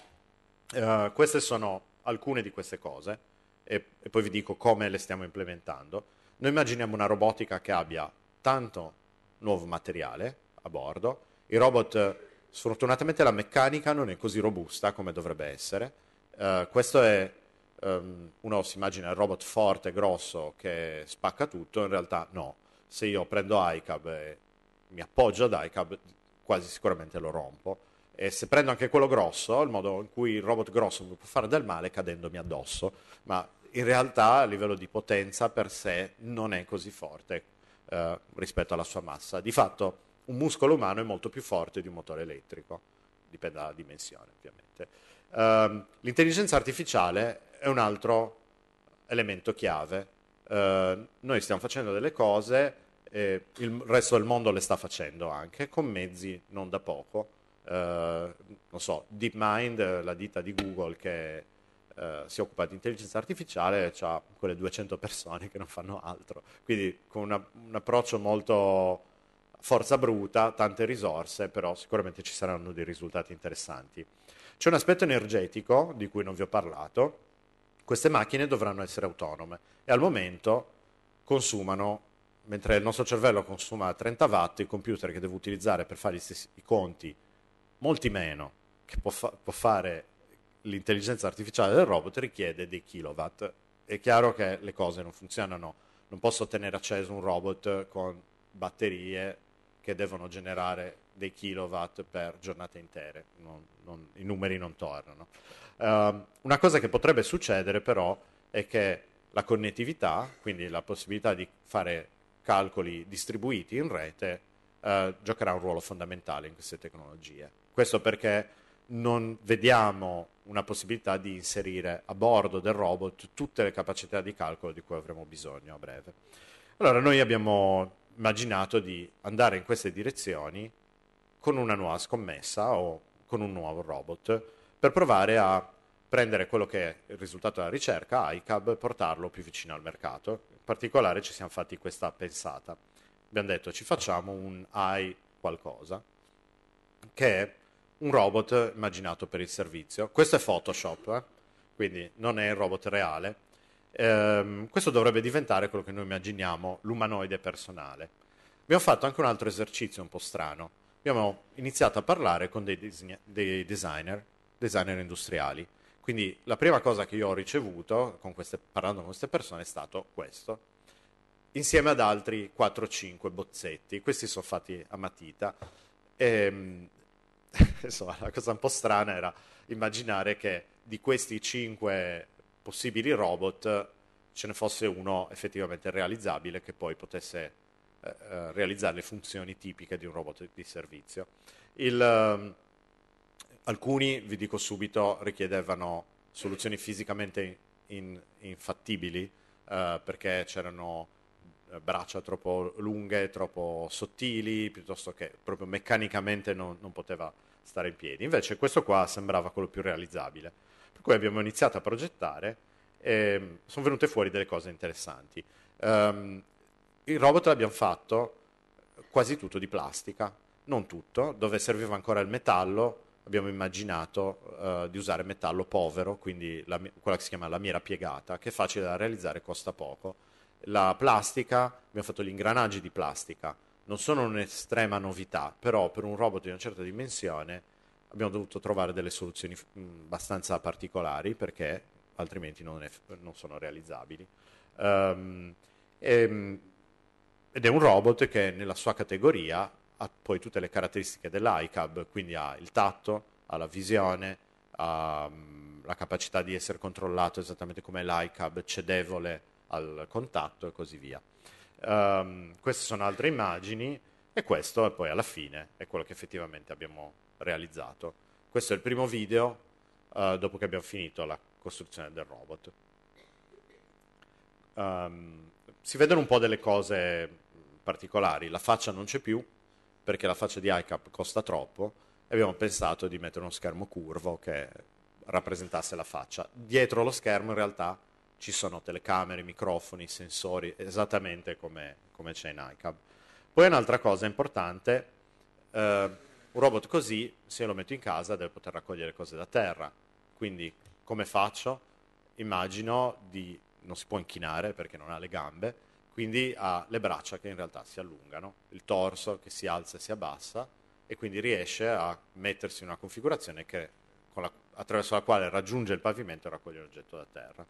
Eh, queste sono alcune di queste cose, e, e poi vi dico come le stiamo implementando. Noi immaginiamo una robotica che abbia tanto nuovo materiale a bordo. Il robot, sfortunatamente la meccanica non è così robusta come dovrebbe essere. Eh, questo è, um, uno si immagina il robot forte, grosso, che spacca tutto, in realtà no. se io prendo iCub e mi appoggio ad iCub, quasi sicuramente lo rompo. E se prendo anche quello grosso, il modo in cui il robot grosso mi può fare del male è cadendomi addosso, ma in realtà a livello di potenza per sé non è così forte eh, rispetto alla sua massa. Di fatto un muscolo umano è molto più forte di un motore elettrico, dipende dalla dimensione ovviamente. Uh, l'intelligenza artificiale è un altro elemento chiave. Uh, noi stiamo facendo delle cose e il resto del mondo le sta facendo anche con mezzi non da poco. Uh, non so, DeepMind, la ditta di Google che uh, si occupa di intelligenza artificiale, ha quelle duecento persone che non fanno altro, quindi con una, un approccio molto forza bruta, tante risorse, però sicuramente ci saranno dei risultati interessanti. C'è un aspetto energetico di cui non vi ho parlato. Queste macchine dovranno essere autonome e al momento consumano, mentre il nostro cervello consuma trenta watt, il computer che devo utilizzare per fare gli stessi, i conti, molti meno, che può, fa- può fare l'intelligenza artificiale del robot, richiede dei kilowatt. È chiaro che le cose non funzionano, non posso tenere acceso un robot con batterie che devono generare dei kilowatt per giornate intere, non, non, i numeri non tornano. Uh, una cosa che potrebbe succedere però è che la connettività, quindi la possibilità di fare calcoli distribuiti in rete, uh, giocherà un ruolo fondamentale in queste tecnologie. Questo perché non vediamo una possibilità di inserire a bordo del robot tutte le capacità di calcolo di cui avremo bisogno a breve. Allora noi abbiamo immaginato di andare in queste direzioni con una nuova scommessa o con un nuovo robot per provare a prendere quello che è il risultato della ricerca, iCub, e portarlo più vicino al mercato. In particolare ci siamo fatti questa pensata. Abbiamo detto ci facciamo un i qualcosa, che è un robot immaginato per il servizio. Questo è Photoshop, eh? Quindi non è il robot reale. Ehm, questo dovrebbe diventare quello che noi immaginiamo, l'umanoide personale. Abbiamo fatto anche un altro esercizio un po' strano. Abbiamo iniziato a parlare con dei, disegna- dei designer, designer industriali. Quindi la prima cosa che io ho ricevuto con queste, parlando con queste persone è stato questo, insieme ad altri quattro o cinque bozzetti. Questi sono fatti a matita. E, insomma, la cosa un po' strana era immaginare che di questi cinque possibili robot ce ne fosse uno effettivamente realizzabile che poi potesse realizzare le funzioni tipiche di un robot di servizio. Il, um, alcuni, vi dico subito, richiedevano soluzioni fisicamente in, infattibili uh, perché c'erano braccia troppo lunghe, troppo sottili, piuttosto che proprio meccanicamente non, non poteva stare in piedi. Invece questo qua sembrava quello più realizzabile. Per cui abbiamo iniziato a progettare e sono venute fuori delle cose interessanti. Um, Il robot l'abbiamo fatto quasi tutto di plastica, non tutto, dove serviva ancora il metallo abbiamo immaginato eh, di usare metallo povero, quindi la, quella che si chiama lamiera piegata, che è facile da realizzare e costa poco. La plastica, abbiamo fatto gli ingranaggi di plastica, non sono un'estrema novità, però per un robot di una certa dimensione abbiamo dovuto trovare delle soluzioni abbastanza particolari perché altrimenti non, è, non sono realizzabili. Um, e, Ed è un robot che nella sua categoria ha poi tutte le caratteristiche dell'iCub, quindi ha il tatto, ha la visione, ha la capacità di essere controllato esattamente come l'iCub, cedevole al contatto e così via. Um, queste sono altre immagini e questo è poi alla fine è quello che effettivamente abbiamo realizzato. Questo è il primo video uh, dopo che abbiamo finito la costruzione del robot. Um, si vedono un po' delle cose particolari, la faccia non c'è più perché la faccia di iCub costa troppo e abbiamo pensato di mettere uno schermo curvo che rappresentasse la faccia. Dietro lo schermo in realtà ci sono telecamere, microfoni, sensori, esattamente come, come c'è in iCub. Poi un'altra cosa importante, eh, un robot così, se lo metto in casa, deve poter raccogliere cose da terra, quindi come faccio? Immagino di non si può inchinare perché non ha le gambe, quindi ha le braccia che in realtà si allungano, il torso che si alza e si abbassa e quindi riesce a mettersi in una configurazione che, con la, attraverso la quale raggiunge il pavimento e raccoglie un oggetto da terra.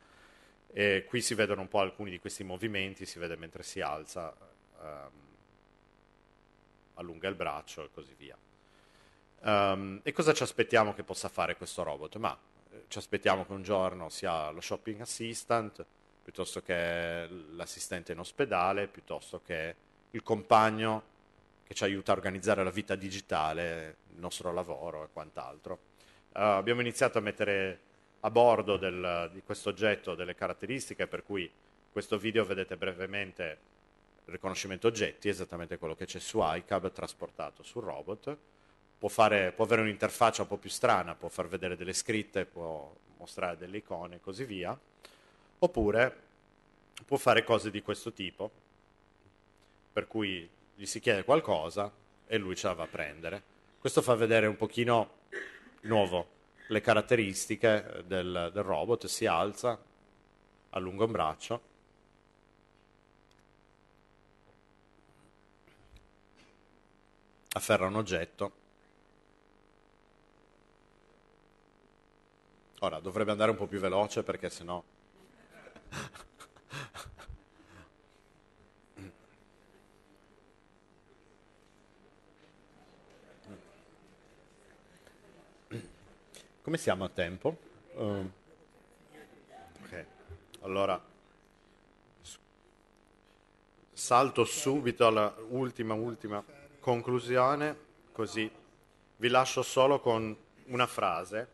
E qui si vedono un po' alcuni di questi movimenti, si vede mentre si alza, eh, ehm, allunga il braccio e così via. Um, e cosa ci aspettiamo che possa fare questo robot? Ma eh, ci aspettiamo che un giorno sia lo shopping assistant, piuttosto che l'assistente in ospedale, piuttosto che il compagno che ci aiuta a organizzare la vita digitale, il nostro lavoro e quant'altro. Uh, abbiamo iniziato a mettere a bordo del, di questo oggetto delle caratteristiche, per cui in questo video vedete brevemente il riconoscimento oggetti, esattamente quello che c'è su iCub trasportato sul robot. Può, fare, può avere un'interfaccia un po' più strana, può far vedere delle scritte, può mostrare delle icone e così via, oppure può fare cose di questo tipo, per cui gli si chiede qualcosa e lui ce la va a prendere. Questo fa vedere un pochino nuovo le caratteristiche del, del robot, si alza, allunga un braccio, afferra un oggetto. Ora, dovrebbe andare un po' più veloce perché sennò... Come siamo a tempo? Uh, ok, allora salto subito alla ultima, ultima conclusione, così vi lascio solo con una frase.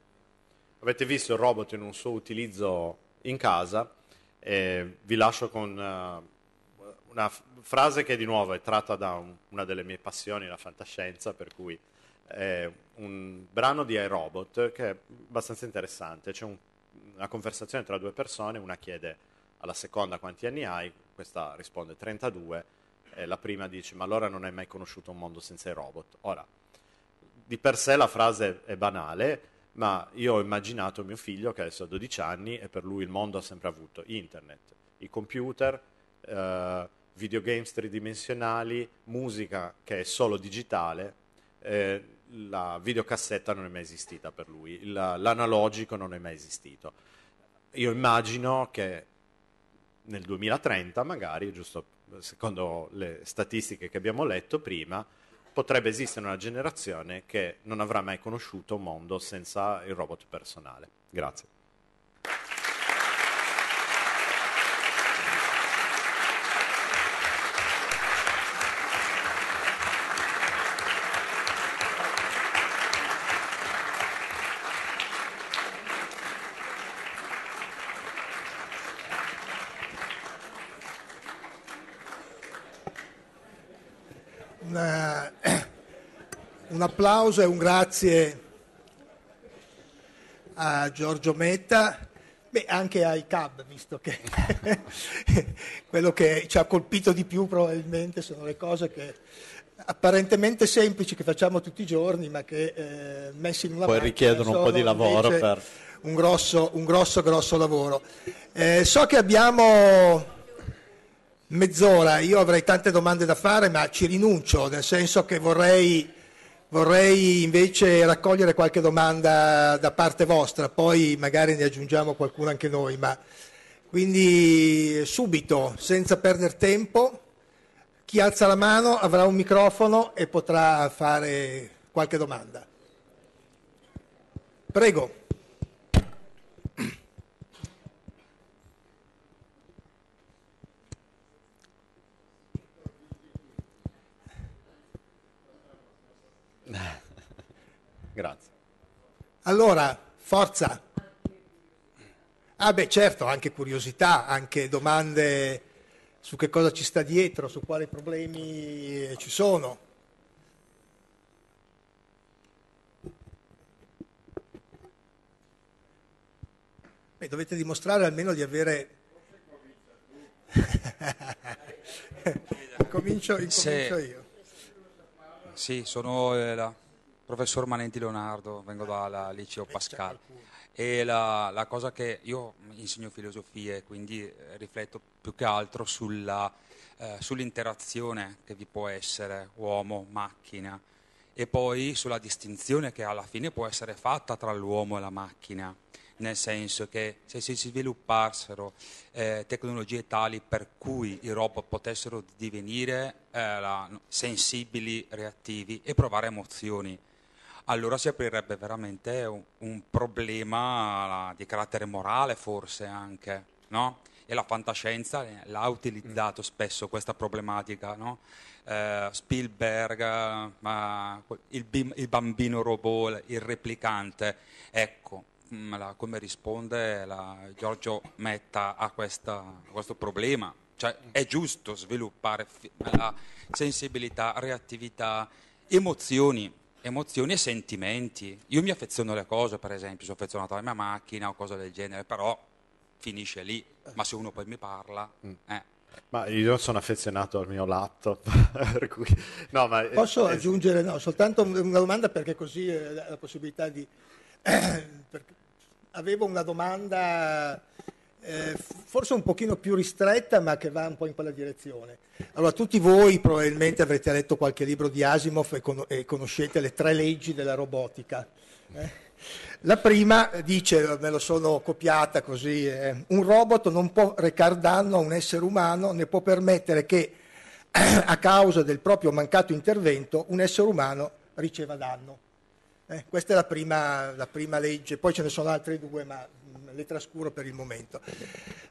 Avete visto il robot in un suo utilizzo in casa e vi lascio con una frase che di nuovo è tratta da un, una delle mie passioni, la fantascienza, per cui è un brano di iRobot che è abbastanza interessante. C'è un, una conversazione tra due persone, una chiede alla seconda quanti anni hai, questa risponde trentadue e la prima dice ma allora non hai mai conosciuto un mondo senza i robot. Ora, di per sé la frase è banale, ma io ho immaginato mio figlio che adesso ha dodici anni e per lui il mondo ha sempre avuto internet, i computer, eh, videogames tridimensionali, musica che è solo digitale, eh, la videocassetta non è mai esistita per lui, l'analogico non è mai esistito. Io immagino che nel duemilatrenta magari, giusto secondo le statistiche che abbiamo letto prima, potrebbe esistere una generazione che non avrà mai conosciuto un mondo senza il robot personale. Grazie. Una... Un applauso e un grazie a Giorgio Metta, beh, anche ai iCub, visto che quello che ci ha colpito di più probabilmente sono le cose che apparentemente semplici che facciamo tutti i giorni, ma che eh, messi in una poi richiedono un po' di lavoro per un grosso, un grosso, grosso lavoro. Eh, so che abbiamo mezz'ora, io avrei tante domande da fare, ma ci rinuncio, nel senso che vorrei Vorrei invece raccogliere qualche domanda da parte vostra, poi magari ne aggiungiamo qualcuna anche noi, ma quindi subito, senza perdere tempo, chi alza la mano avrà un microfono e potrà fare qualche domanda. Prego. Grazie. Allora, forza. Ah beh, certo, anche curiosità, anche domande su che cosa ci sta dietro, su quali problemi ci sono. Beh, dovete dimostrare almeno di avere... Comincio, incomincio io. Sì, sono eh, il professor Manenti Leonardo, vengo dal liceo Pascal e la, la cosa che io insegno filosofia e quindi rifletto più che altro sulla, eh, sull'interazione che vi può essere uomo-macchina e poi sulla distinzione che alla fine può essere fatta tra l'uomo e la macchina, nel senso che se si sviluppassero eh, tecnologie tali per cui i robot potessero divenire eh, la, sensibili, reattivi e provare emozioni, allora si aprirebbe veramente un, un problema di carattere morale, forse anche, no? E la fantascienza l'ha utilizzato spesso questa problematica, no? eh, Spielberg, ma il, bim, il bambino robot, il replicante. Ecco, la, come risponde la Giorgio Metta a, questa, a questo problema? Cioè, è giusto sviluppare la sensibilità, reattività, emozioni, emozioni e sentimenti. Io mi affeziono alle cose, per esempio, sono affezionato alla mia macchina o cose del genere, però finisce lì, ma se uno poi mi parla... Eh. Ma io sono affezionato al mio laptop, per cui... No, ma... Posso aggiungere, no, soltanto una domanda, perché così eh, la possibilità di... Eh, perché avevo una domanda eh, forse un pochino più ristretta, ma che va un po' in quella direzione. Allora, tutti voi probabilmente avrete letto qualche libro di Asimov e, con e conoscete le tre leggi della robotica. Eh? La prima dice, me lo sono copiata così, eh, un robot non può recar danno a un essere umano, né può permettere che a causa del proprio mancato intervento un essere umano riceva danno. Eh, questa è la prima, la prima legge, poi ce ne sono altre due, ma mh, le trascuro per il momento.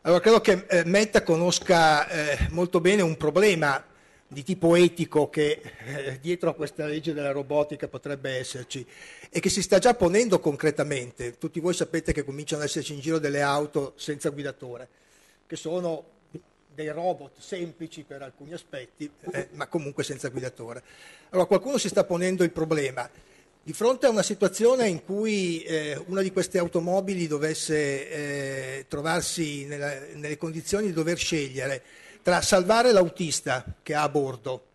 Allora, credo che eh, Metta conosca eh, molto bene un problema di tipo etico che eh, dietro a questa legge della robotica potrebbe esserci e che si sta già ponendo concretamente. Tutti voi sapete che cominciano ad esserci in giro delle auto senza guidatore, che sono dei robot semplici per alcuni aspetti, eh, ma comunque senza guidatore. Allora, qualcuno si sta ponendo il problema. Di fronte a una situazione in cui eh, una di queste automobili dovesse eh, trovarsi nella, nelle condizioni di dover scegliere tra salvare l'autista che ha a bordo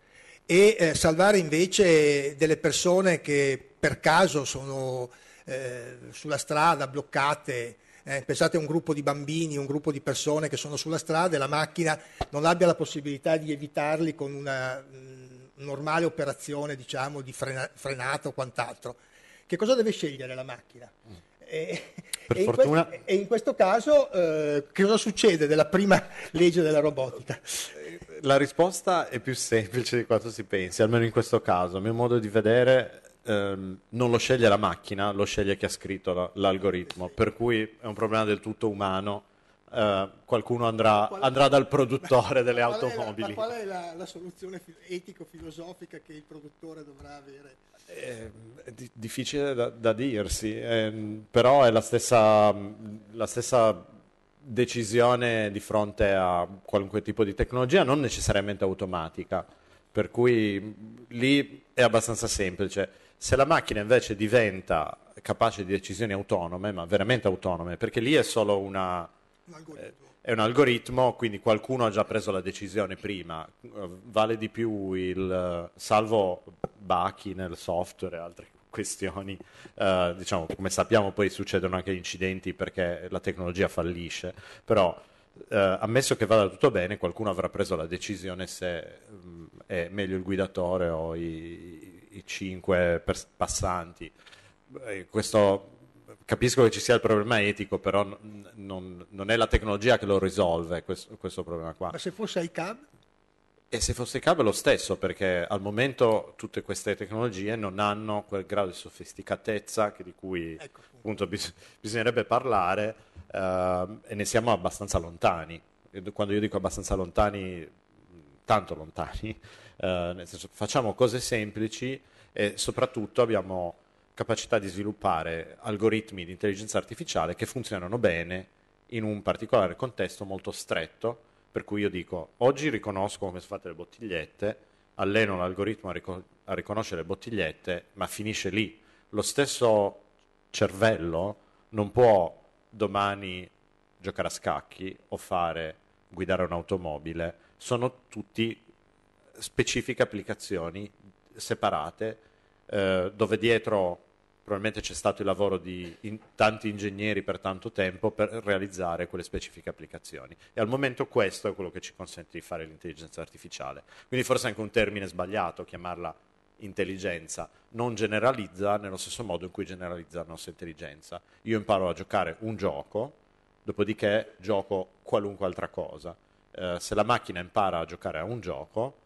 e eh, salvare invece delle persone che per caso sono eh, sulla strada bloccate, eh, pensate a un gruppo di bambini, un gruppo di persone che sono sulla strada e la macchina non abbia la possibilità di evitarli con una mh, normale operazione, diciamo, di frena frenata o quant'altro. Che cosa deve scegliere la macchina? E, per e, in fortuna... que e in questo caso eh, che cosa succede della prima legge della robotica? La risposta è più semplice di quanto si pensi, almeno in questo caso. A mio modo di vedere ehm, non lo sceglie la macchina, lo sceglie chi ha scritto l'algoritmo, per cui è un problema del tutto umano. Eh, qualcuno andrà, qual andrà dal produttore ma, delle ma automobili. Qual è la, ma qual è la, la soluzione etico-filosofica che il produttore dovrà avere? È difficile da, da dirsi, è, però è la stessa, la stessa decisione di fronte a qualunque tipo di tecnologia, non necessariamente automatica, per cui lì è abbastanza semplice. Se la macchina invece diventa capace di decisioni autonome, ma veramente autonome, perché lì è solo una... Un algoritmo. È un algoritmo, quindi qualcuno ha già preso la decisione prima, vale di più il salvo bachi nel software e altre questioni, eh, diciamo, come sappiamo poi succedono anche incidenti perché la tecnologia fallisce, però eh, ammesso che vada tutto bene, qualcuno avrà preso la decisione se mh, è meglio il guidatore o i, i cinque passanti. Eh, questo... Capisco che ci sia il problema etico, però non, non è la tecnologia che lo risolve, questo, questo problema qua. Ma se fosse iCub? E se fosse iCub è lo stesso, perché al momento tutte queste tecnologie non hanno quel grado di sofisticatezza che di cui ecco, appunto, bis bisognerebbe parlare eh, e ne siamo abbastanza lontani. Quando io dico abbastanza lontani, tanto lontani, eh, nel senso, facciamo cose semplici e soprattutto abbiamo... capacità di sviluppare algoritmi di intelligenza artificiale che funzionano bene in un particolare contesto molto stretto, per cui io dico oggi riconosco come sono fatte le bottigliette, alleno l'algoritmo a, ricon a riconoscere le bottigliette, ma finisce lì. Lo stesso cervello non può domani giocare a scacchi o fare guidare un'automobile, sono tutti specifiche applicazioni separate eh, dove dietro probabilmente c'è stato il lavoro di in, tanti ingegneri per tanto tempo per realizzare quelle specifiche applicazioni, e al momento questo è quello che ci consente di fare l'intelligenza artificiale, quindi forse è anche un termine sbagliato chiamarla intelligenza, non generalizza nello stesso modo in cui generalizza la nostra intelligenza. Io imparo a giocare un gioco, dopodiché gioco qualunque altra cosa. Eh, se la macchina impara a giocare a un gioco,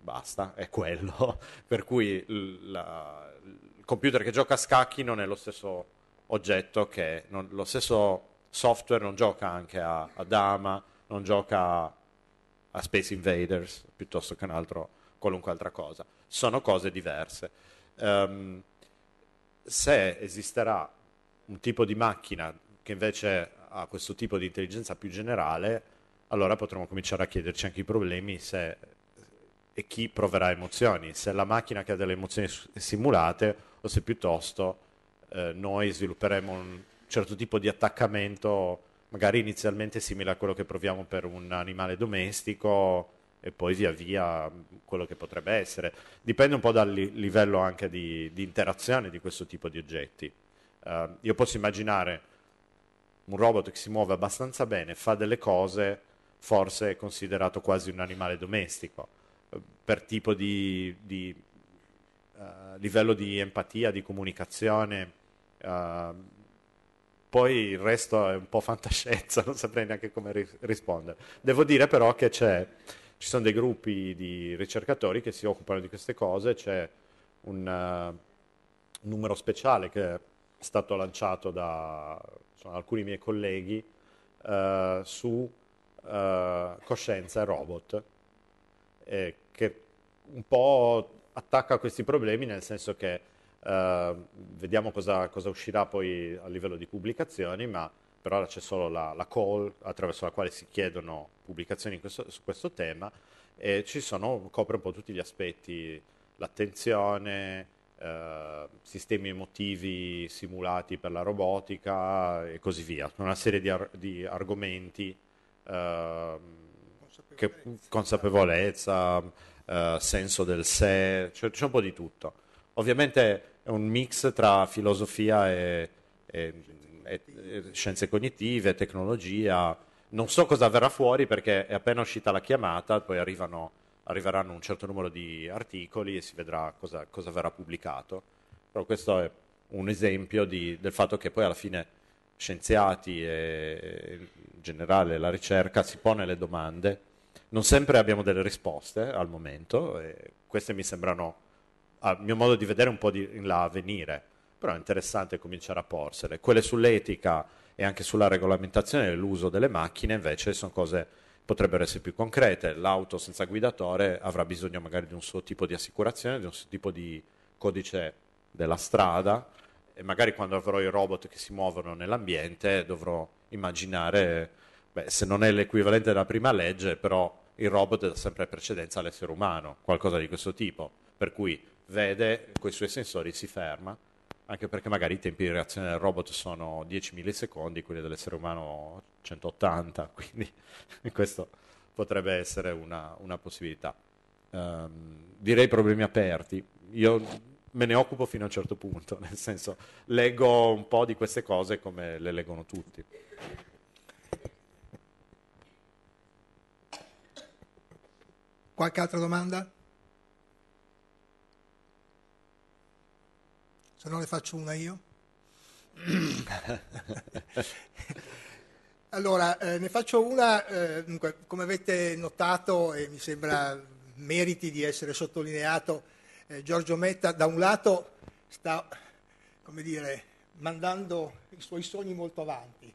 basta, è quello. Per cui la, il computer che gioca a scacchi non è lo stesso oggetto, che non, lo stesso software non gioca anche a, a Dama, non gioca a Space Invaders, piuttosto che un altro... qualunque altra cosa, sono cose diverse. Um, se esisterà un tipo di macchina che invece ha questo tipo di intelligenza più generale, allora potremo cominciare a chiederci anche i problemi se, e chi proverà emozioni, se è la macchina che ha delle emozioni simulate o se piuttosto eh, noi svilupperemo un certo tipo di attaccamento, magari inizialmente simile a quello che proviamo per un animale domestico, e poi via via quello che potrebbe essere. Dipende un po' dal li- livello anche di, di interazione di questo tipo di oggetti. Uh, io posso immaginare un robot che si muove abbastanza bene, fa delle cose, forse è considerato quasi un animale domestico, uh, per tipo di, di uh, livello di empatia, di comunicazione. Uh, poi il resto è un po' fantascienza, non saprei neanche come ri- rispondere. Devo dire però che c'è... Ci sono dei gruppi di ricercatori che si occupano di queste cose, c'è un, uh, un numero speciale che è stato lanciato da insomma, alcuni miei colleghi uh, su uh, coscienza e robot, eh, che un po' attacca questi problemi, nel senso che uh, vediamo cosa, cosa uscirà poi a livello di pubblicazioni, ma per ora c'è solo la, la call attraverso la quale si chiedono pubblicazioni in questo, su questo tema, e ci sono, copre un po' tutti gli aspetti, l'attenzione, eh, sistemi emotivi simulati per la robotica e così via, una serie di, ar- di argomenti, eh, consapevolezza, che, consapevolezza eh, senso del sé, cioè, c'è un po' di tutto. Ovviamente è un mix tra filosofia e... e E, e, scienze cognitive, tecnologia, non so cosa verrà fuori perché è appena uscita la chiamata, poi arrivano, arriveranno un certo numero di articoli e si vedrà cosa, cosa verrà pubblicato, però questo è un esempio di, del fatto che poi alla fine scienziati e in generale la ricerca si pone le domande, non sempre abbiamo delle risposte al momento, e queste mi sembrano, a mio modo di vedere, un po' di, in là a venire. Però è interessante cominciare a porsele. Quelle sull'etica e anche sulla regolamentazione dell'uso delle macchine invece sono cose che potrebbero essere più concrete. L'auto senza guidatore avrà bisogno magari di un suo tipo di assicurazione, di un suo tipo di codice della strada, e magari quando avrò i robot che si muovono nell'ambiente dovrò immaginare, beh, se non è l'equivalente della prima legge, però il robot dà sempre precedenza all'essere umano, qualcosa di questo tipo, per cui vede, coi suoi sensori si ferma, anche perché magari i tempi di reazione del robot sono dieci millisecondi, quelli dell'essere umano centottanta, quindi questo potrebbe essere una, una possibilità. Um, direi problemi aperti, io me ne occupo fino a un certo punto, nel senso leggo un po' di queste cose come le leggono tutti. Qualche altra domanda? Se no le faccio una io. Allora, eh, ne faccio una, eh, dunque, come avete notato, e mi sembra meriti di essere sottolineato, eh, Giorgio Metta da un lato sta, come dire, mandando i suoi sogni molto avanti.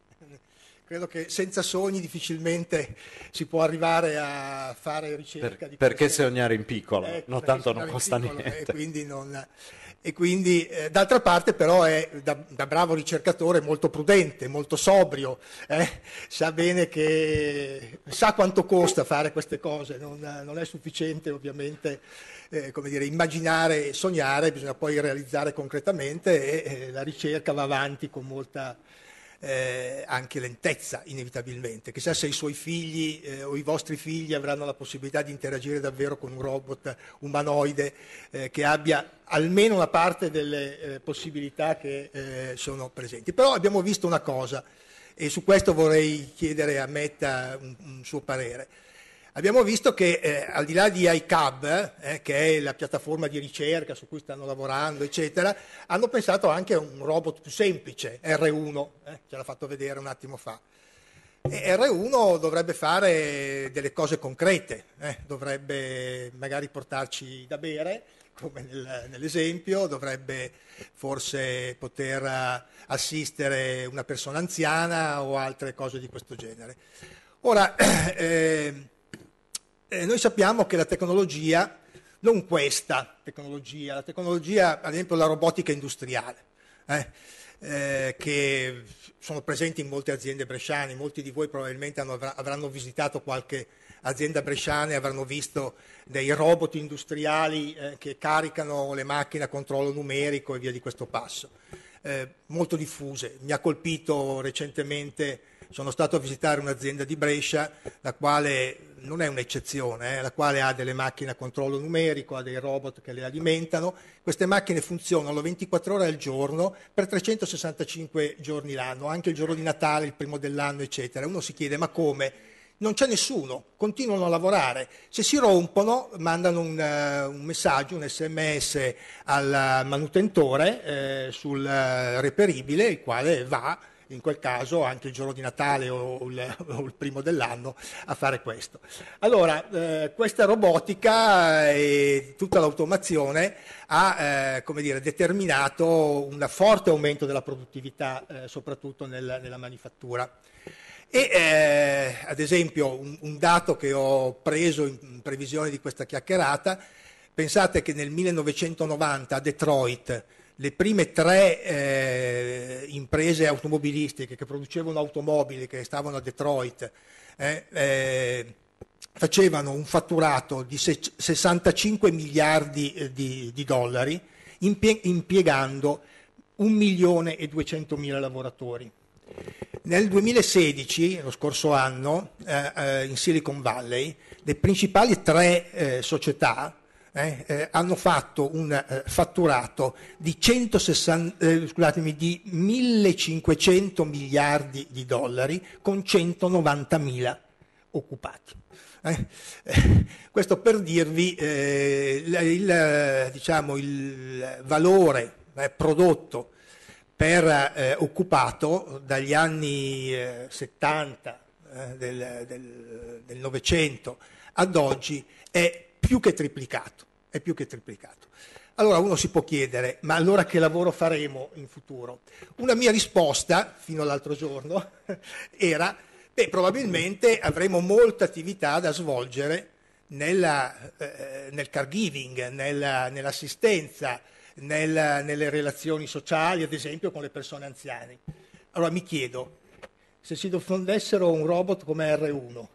Credo che senza sogni difficilmente si può arrivare a fare ricerca. Per, di perché sognare in piccolo? Eh, no, tanto non costa piccolo, niente. E quindi, non, e quindi eh, d'altra parte però è da, da bravo ricercatore molto prudente, molto sobrio, eh? Sa bene che sa quanto costa fare queste cose, non, non è sufficiente ovviamente eh, come dire, immaginare e sognare, bisogna poi realizzare concretamente e eh, la ricerca va avanti con molta... Eh, anche lentezza inevitabilmente, chissà se i suoi figli eh, o i vostri figli avranno la possibilità di interagire davvero con un robot umanoide eh, che abbia almeno una parte delle eh, possibilità che eh, sono presenti. Però abbiamo visto una cosa, e su questo vorrei chiedere a Metta un, un suo parere. Abbiamo visto che eh, al di là di iCub, eh, che è la piattaforma di ricerca su cui stanno lavorando, eccetera, hanno pensato anche a un robot più semplice, erre uno, eh, ce l'ha fatto vedere un attimo fa. E erre uno dovrebbe fare delle cose concrete, eh, dovrebbe magari portarci da bere, come nel, nell'esempio, dovrebbe forse poter assistere una persona anziana o altre cose di questo genere. Ora, eh, eh, noi sappiamo che la tecnologia, non questa tecnologia, la tecnologia, ad esempio la robotica industriale, eh, eh, che sono presenti in molte aziende bresciane, molti di voi probabilmente hanno, avranno visitato qualche azienda bresciana e avranno visto dei robot industriali eh, che caricano le macchine a controllo numerico e via di questo passo, eh, molto diffuse. Mi ha colpito recentemente, sono stato a visitare un'azienda di Brescia, la quale non è un'eccezione, eh, la quale ha delle macchine a controllo numerico, ha dei robot che le alimentano. Queste macchine funzionano ventiquattro ore al giorno per trecentosessantacinque giorni l'anno, anche il giorno di Natale, il primo dell'anno, eccetera. Uno si chiede: ma come? Non c'è nessuno, continuano a lavorare. Se si rompono mandano un, uh, un messaggio, un sms al manutentore eh, sul uh, reperibile, il quale va, in quel caso, anche il giorno di Natale o il, o il primo dell'anno a fare questo. Allora, eh, questa robotica e tutta l'automazione ha eh, come dire, determinato un forte aumento della produttività, eh, soprattutto nel, nella manifattura. E eh, ad esempio un, un dato che ho preso in previsione di questa chiacchierata: pensate che nel millenovecentonovanta a Detroit le prime tre eh, imprese automobilistiche che producevano automobili, che stavano a Detroit, eh, eh, facevano un fatturato di sessantacinque miliardi di, di dollari, impie- impiegando un milione e duecentomila lavoratori. Nel duemilasedici, lo scorso anno, eh, eh, in Silicon Valley, le principali tre eh, società eh, eh, hanno fatto un eh, fatturato di, centosessanta, eh, scusatemi, di millecinquecento miliardi di dollari con centonovantamila occupati. Eh, eh, questo per dirvi eh, il, il, diciamo, il valore eh, prodotto per eh, occupato dagli anni eh, settanta eh, del, del, del Novecento ad oggi è più che triplicato, è più che triplicato. Allora uno si può chiedere: ma allora che lavoro faremo in futuro? Una mia risposta fino all'altro giorno era: beh, probabilmente avremo molta attività da svolgere nella, eh, nel caregiving, nella, nell'assistenza, Nel, nelle relazioni sociali, ad esempio con le persone anziane. Allora mi chiedo, se si diffondessero un robot come erre uno,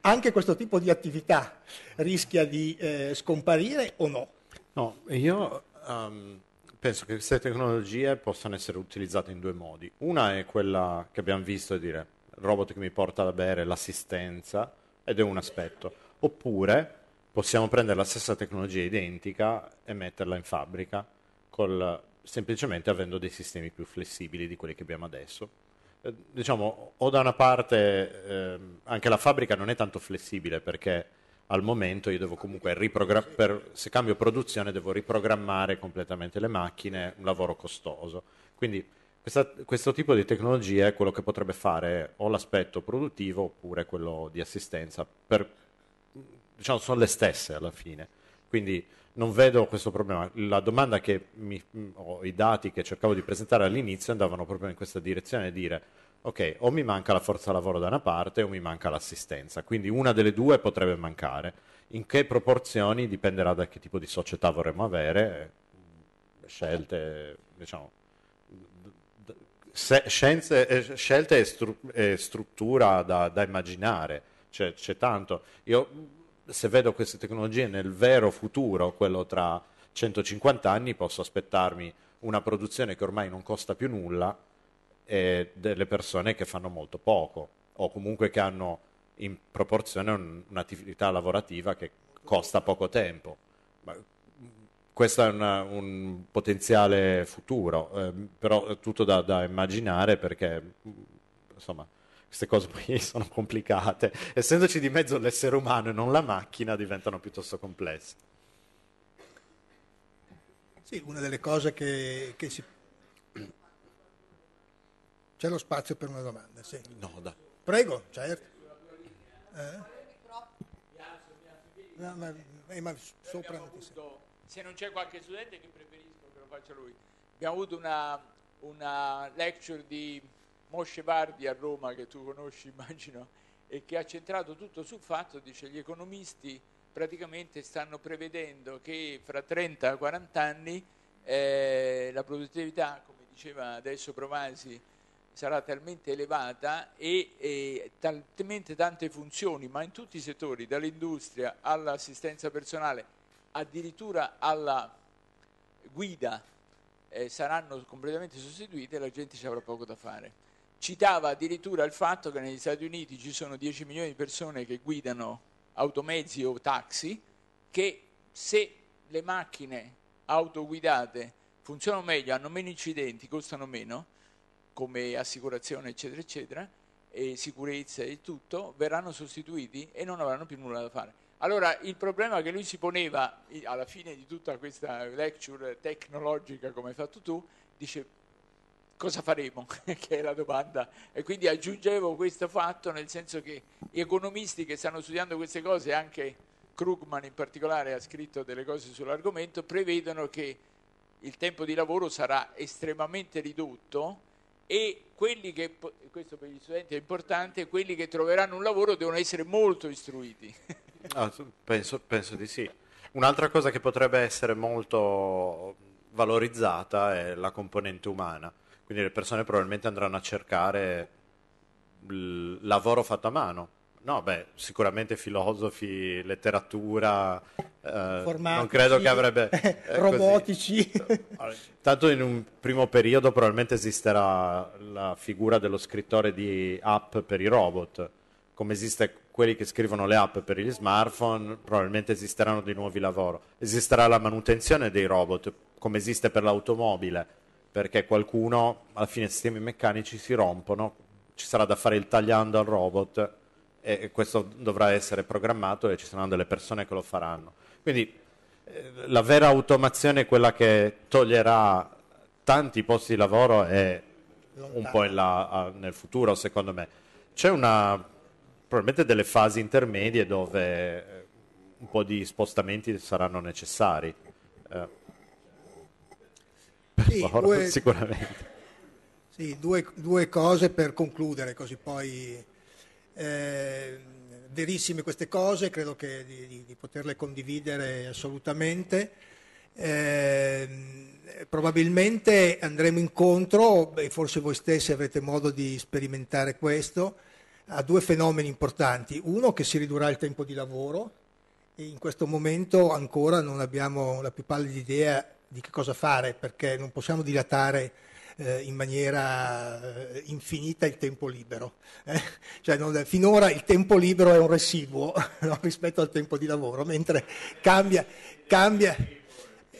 anche questo tipo di attività rischia di eh, scomparire o no? No, io um, penso che queste tecnologie possano essere utilizzate in due modi. Una è quella che abbiamo visto, dire robot che mi porta da bere, l'assistenza, ed è un aspetto. Oppure possiamo prendere la stessa tecnologia identica e metterla in fabbrica, col, semplicemente avendo dei sistemi più flessibili di quelli che abbiamo adesso. Eh, diciamo, o da una parte eh, anche la fabbrica non è tanto flessibile, perché al momento io devo comunque riprogrammare, se cambio produzione devo riprogrammare completamente le macchine, un lavoro costoso. Quindi questa, questo tipo di tecnologia è quello che potrebbe fare o l'aspetto produttivo oppure quello di assistenza, per... Diciamo, sono le stesse alla fine, quindi non vedo questo problema. La domanda che mi, o i dati che cercavo di presentare all'inizio andavano proprio in questa direzione, dire ok, o mi manca la forza lavoro da una parte o mi manca l'assistenza, quindi una delle due potrebbe mancare. In che proporzioni dipenderà da che tipo di società vorremmo avere, scelte, diciamo, se, scienze, eh, scelte e, stru, e struttura da, da immaginare, cioè, c'è tanto. Io, se vedo queste tecnologie nel vero futuro, quello tra centocinquanta anni, posso aspettarmi una produzione che ormai non costa più nulla e delle persone che fanno molto poco, o comunque che hanno in proporzione un, un'attività lavorativa che costa poco tempo. Ma questo è una, un potenziale futuro, eh, però è tutto da, da immaginare, perché insomma queste cose poi sono complicate, essendoci di mezzo l'essere umano e non la macchina diventano piuttosto complesse. Sì, una delle cose che, che si... C'è lo spazio per una domanda, sì. No, da. Prego, certo. Eh? No, ma, eh, ma sopra avuto, se non c'è qualche studente che preferisco che lo faccia lui, abbiamo avuto una, una lecture di Moshe Vardi a Roma, che tu conosci immagino, e che ha centrato tutto sul fatto, dice, gli economisti praticamente stanno prevedendo che fra trenta a quaranta anni eh, la produttività, come diceva adesso Provasi, sarà talmente elevata e, e talmente tante funzioni, ma in tutti i settori, dall'industria all'assistenza personale, addirittura alla guida, eh, saranno completamente sostituite e la gente ci avrà poco da fare. Citava addirittura il fatto che negli Stati Uniti ci sono dieci milioni di persone che guidano automezzi o taxi, che se le macchine autoguidate funzionano meglio, hanno meno incidenti, costano meno, come assicurazione eccetera eccetera e sicurezza e tutto, verranno sostituiti e non avranno più nulla da fare. Allora il problema che lui si poneva alla fine di tutta questa lecture tecnologica, come hai fatto tu, dice cosa faremo? Che è la domanda, e quindi aggiungevo questo fatto, nel senso che gli economisti che stanno studiando queste cose, anche Krugman in particolare ha scritto delle cose sull'argomento, prevedono che il tempo di lavoro sarà estremamente ridotto e quelli che, questo per gli studenti è importante, quelli che troveranno un lavoro devono essere molto istruiti. Ah, penso, penso di sì. Un'altra cosa che potrebbe essere molto valorizzata è la componente umana, quindi le persone probabilmente andranno a cercare il lavoro fatto a mano. No, beh, sicuramente filosofi, letteratura, eh, formatici, non credo che avrebbe... Eh, robotici. Allora, tanto in un primo periodo probabilmente esisterà la figura dello scrittore di app per i robot, come esiste quelli che scrivono le app per gli smartphone, probabilmente esisteranno dei nuovi lavori. Esisterà la manutenzione dei robot, come esiste per l'automobile, perché qualcuno, alla fine i sistemi meccanici si rompono, ci sarà da fare il tagliando al robot, e questo dovrà essere programmato e ci saranno delle persone che lo faranno. Quindi la vera automazione è quella che toglierà tanti posti di lavoro e un po' in là, nel futuro secondo me. C'è una, probabilmente delle fasi intermedie dove un po' di spostamenti saranno necessari. Eh, per sì, favore, due, sicuramente. Sì, due, due cose per concludere, così poi... Eh, verissime queste cose, credo che di, di, di poterle condividere assolutamente. Eh, probabilmente andremo incontro, e forse voi stessi avrete modo di sperimentare questo, a due fenomeni importanti. Uno, che si ridurrà il tempo di lavoro, e in questo momento ancora non abbiamo la più pallida idea di che cosa fare, perché non possiamo dilatare in maniera infinita il tempo libero, eh? Cioè, non, finora il tempo libero è un residuo, no? Rispetto al tempo di lavoro, mentre cambia, cambia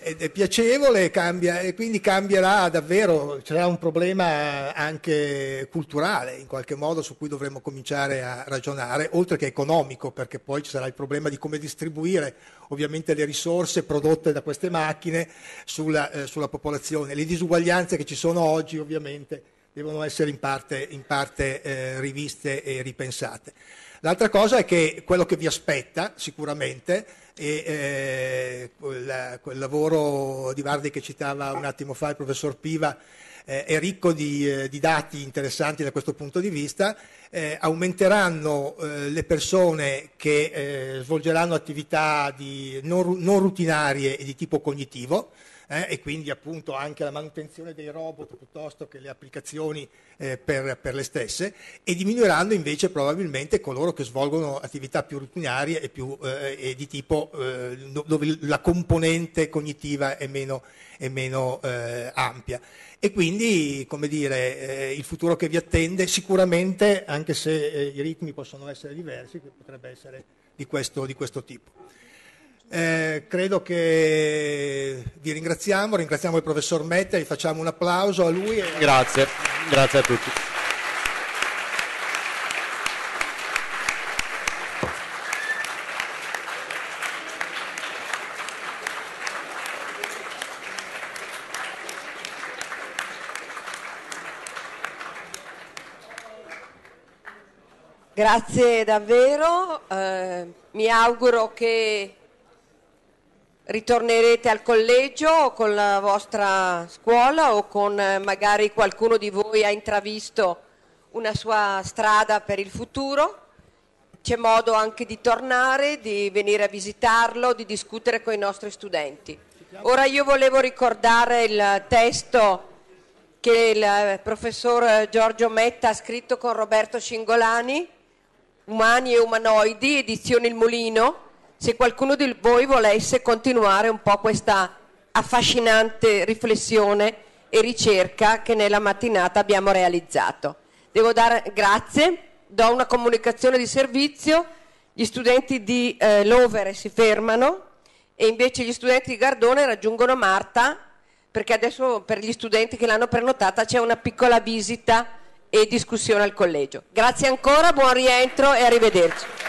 ed è piacevole, cambia, e quindi cambierà davvero, c'era un problema anche culturale in qualche modo su cui dovremmo cominciare a ragionare, oltre che economico, perché poi ci sarà il problema di come distribuire ovviamente le risorse prodotte da queste macchine sulla, eh, sulla popolazione. Le disuguaglianze che ci sono oggi ovviamente devono essere in parte, in parte eh, riviste e ripensate. L'altra cosa è che quello che vi aspetta sicuramente e eh, quel, quel lavoro di Vardi che citava un attimo fa il professor Piva eh, è ricco di, eh, di dati interessanti da questo punto di vista. Eh, aumenteranno eh, le persone che eh, svolgeranno attività di non, non routinarie e di tipo cognitivo, eh, e quindi appunto anche la manutenzione dei robot piuttosto che le applicazioni eh, per, per le stesse, e diminuiranno invece probabilmente coloro che svolgono attività più routinarie e, più, eh, e di tipo eh, dove la componente cognitiva è meno, è meno eh, ampia. E quindi, come dire, eh, il futuro che vi attende sicuramente, anche se eh, i ritmi possono essere diversi, potrebbe essere di questo, di questo tipo. Eh, credo che vi ringraziamo, ringraziamo il professor Metta, gli facciamo un applauso a lui. E... Grazie, grazie a tutti. Grazie davvero, eh, mi auguro che ritornerete al collegio o con la vostra scuola o con eh, magari qualcuno di voi ha intravisto una sua strada per il futuro. C'è modo anche di tornare, di venire a visitarlo, di discutere con i nostri studenti. Ora io volevo ricordare il testo che il professor Giorgio Metta ha scritto con Roberto Cingolani, Umani e Umanoidi, edizione Il Mulino, se qualcuno di voi volesse continuare un po' questa affascinante riflessione e ricerca che nella mattinata abbiamo realizzato. Devo dare grazie. Do una comunicazione di servizio, gli studenti di eh, Lovere si fermano e invece gli studenti di Gardone raggiungono Marta, perché adesso per gli studenti che l'hanno prenotata c'è una piccola visita e discussione al collegio. Grazie ancora, buon rientro e arrivederci.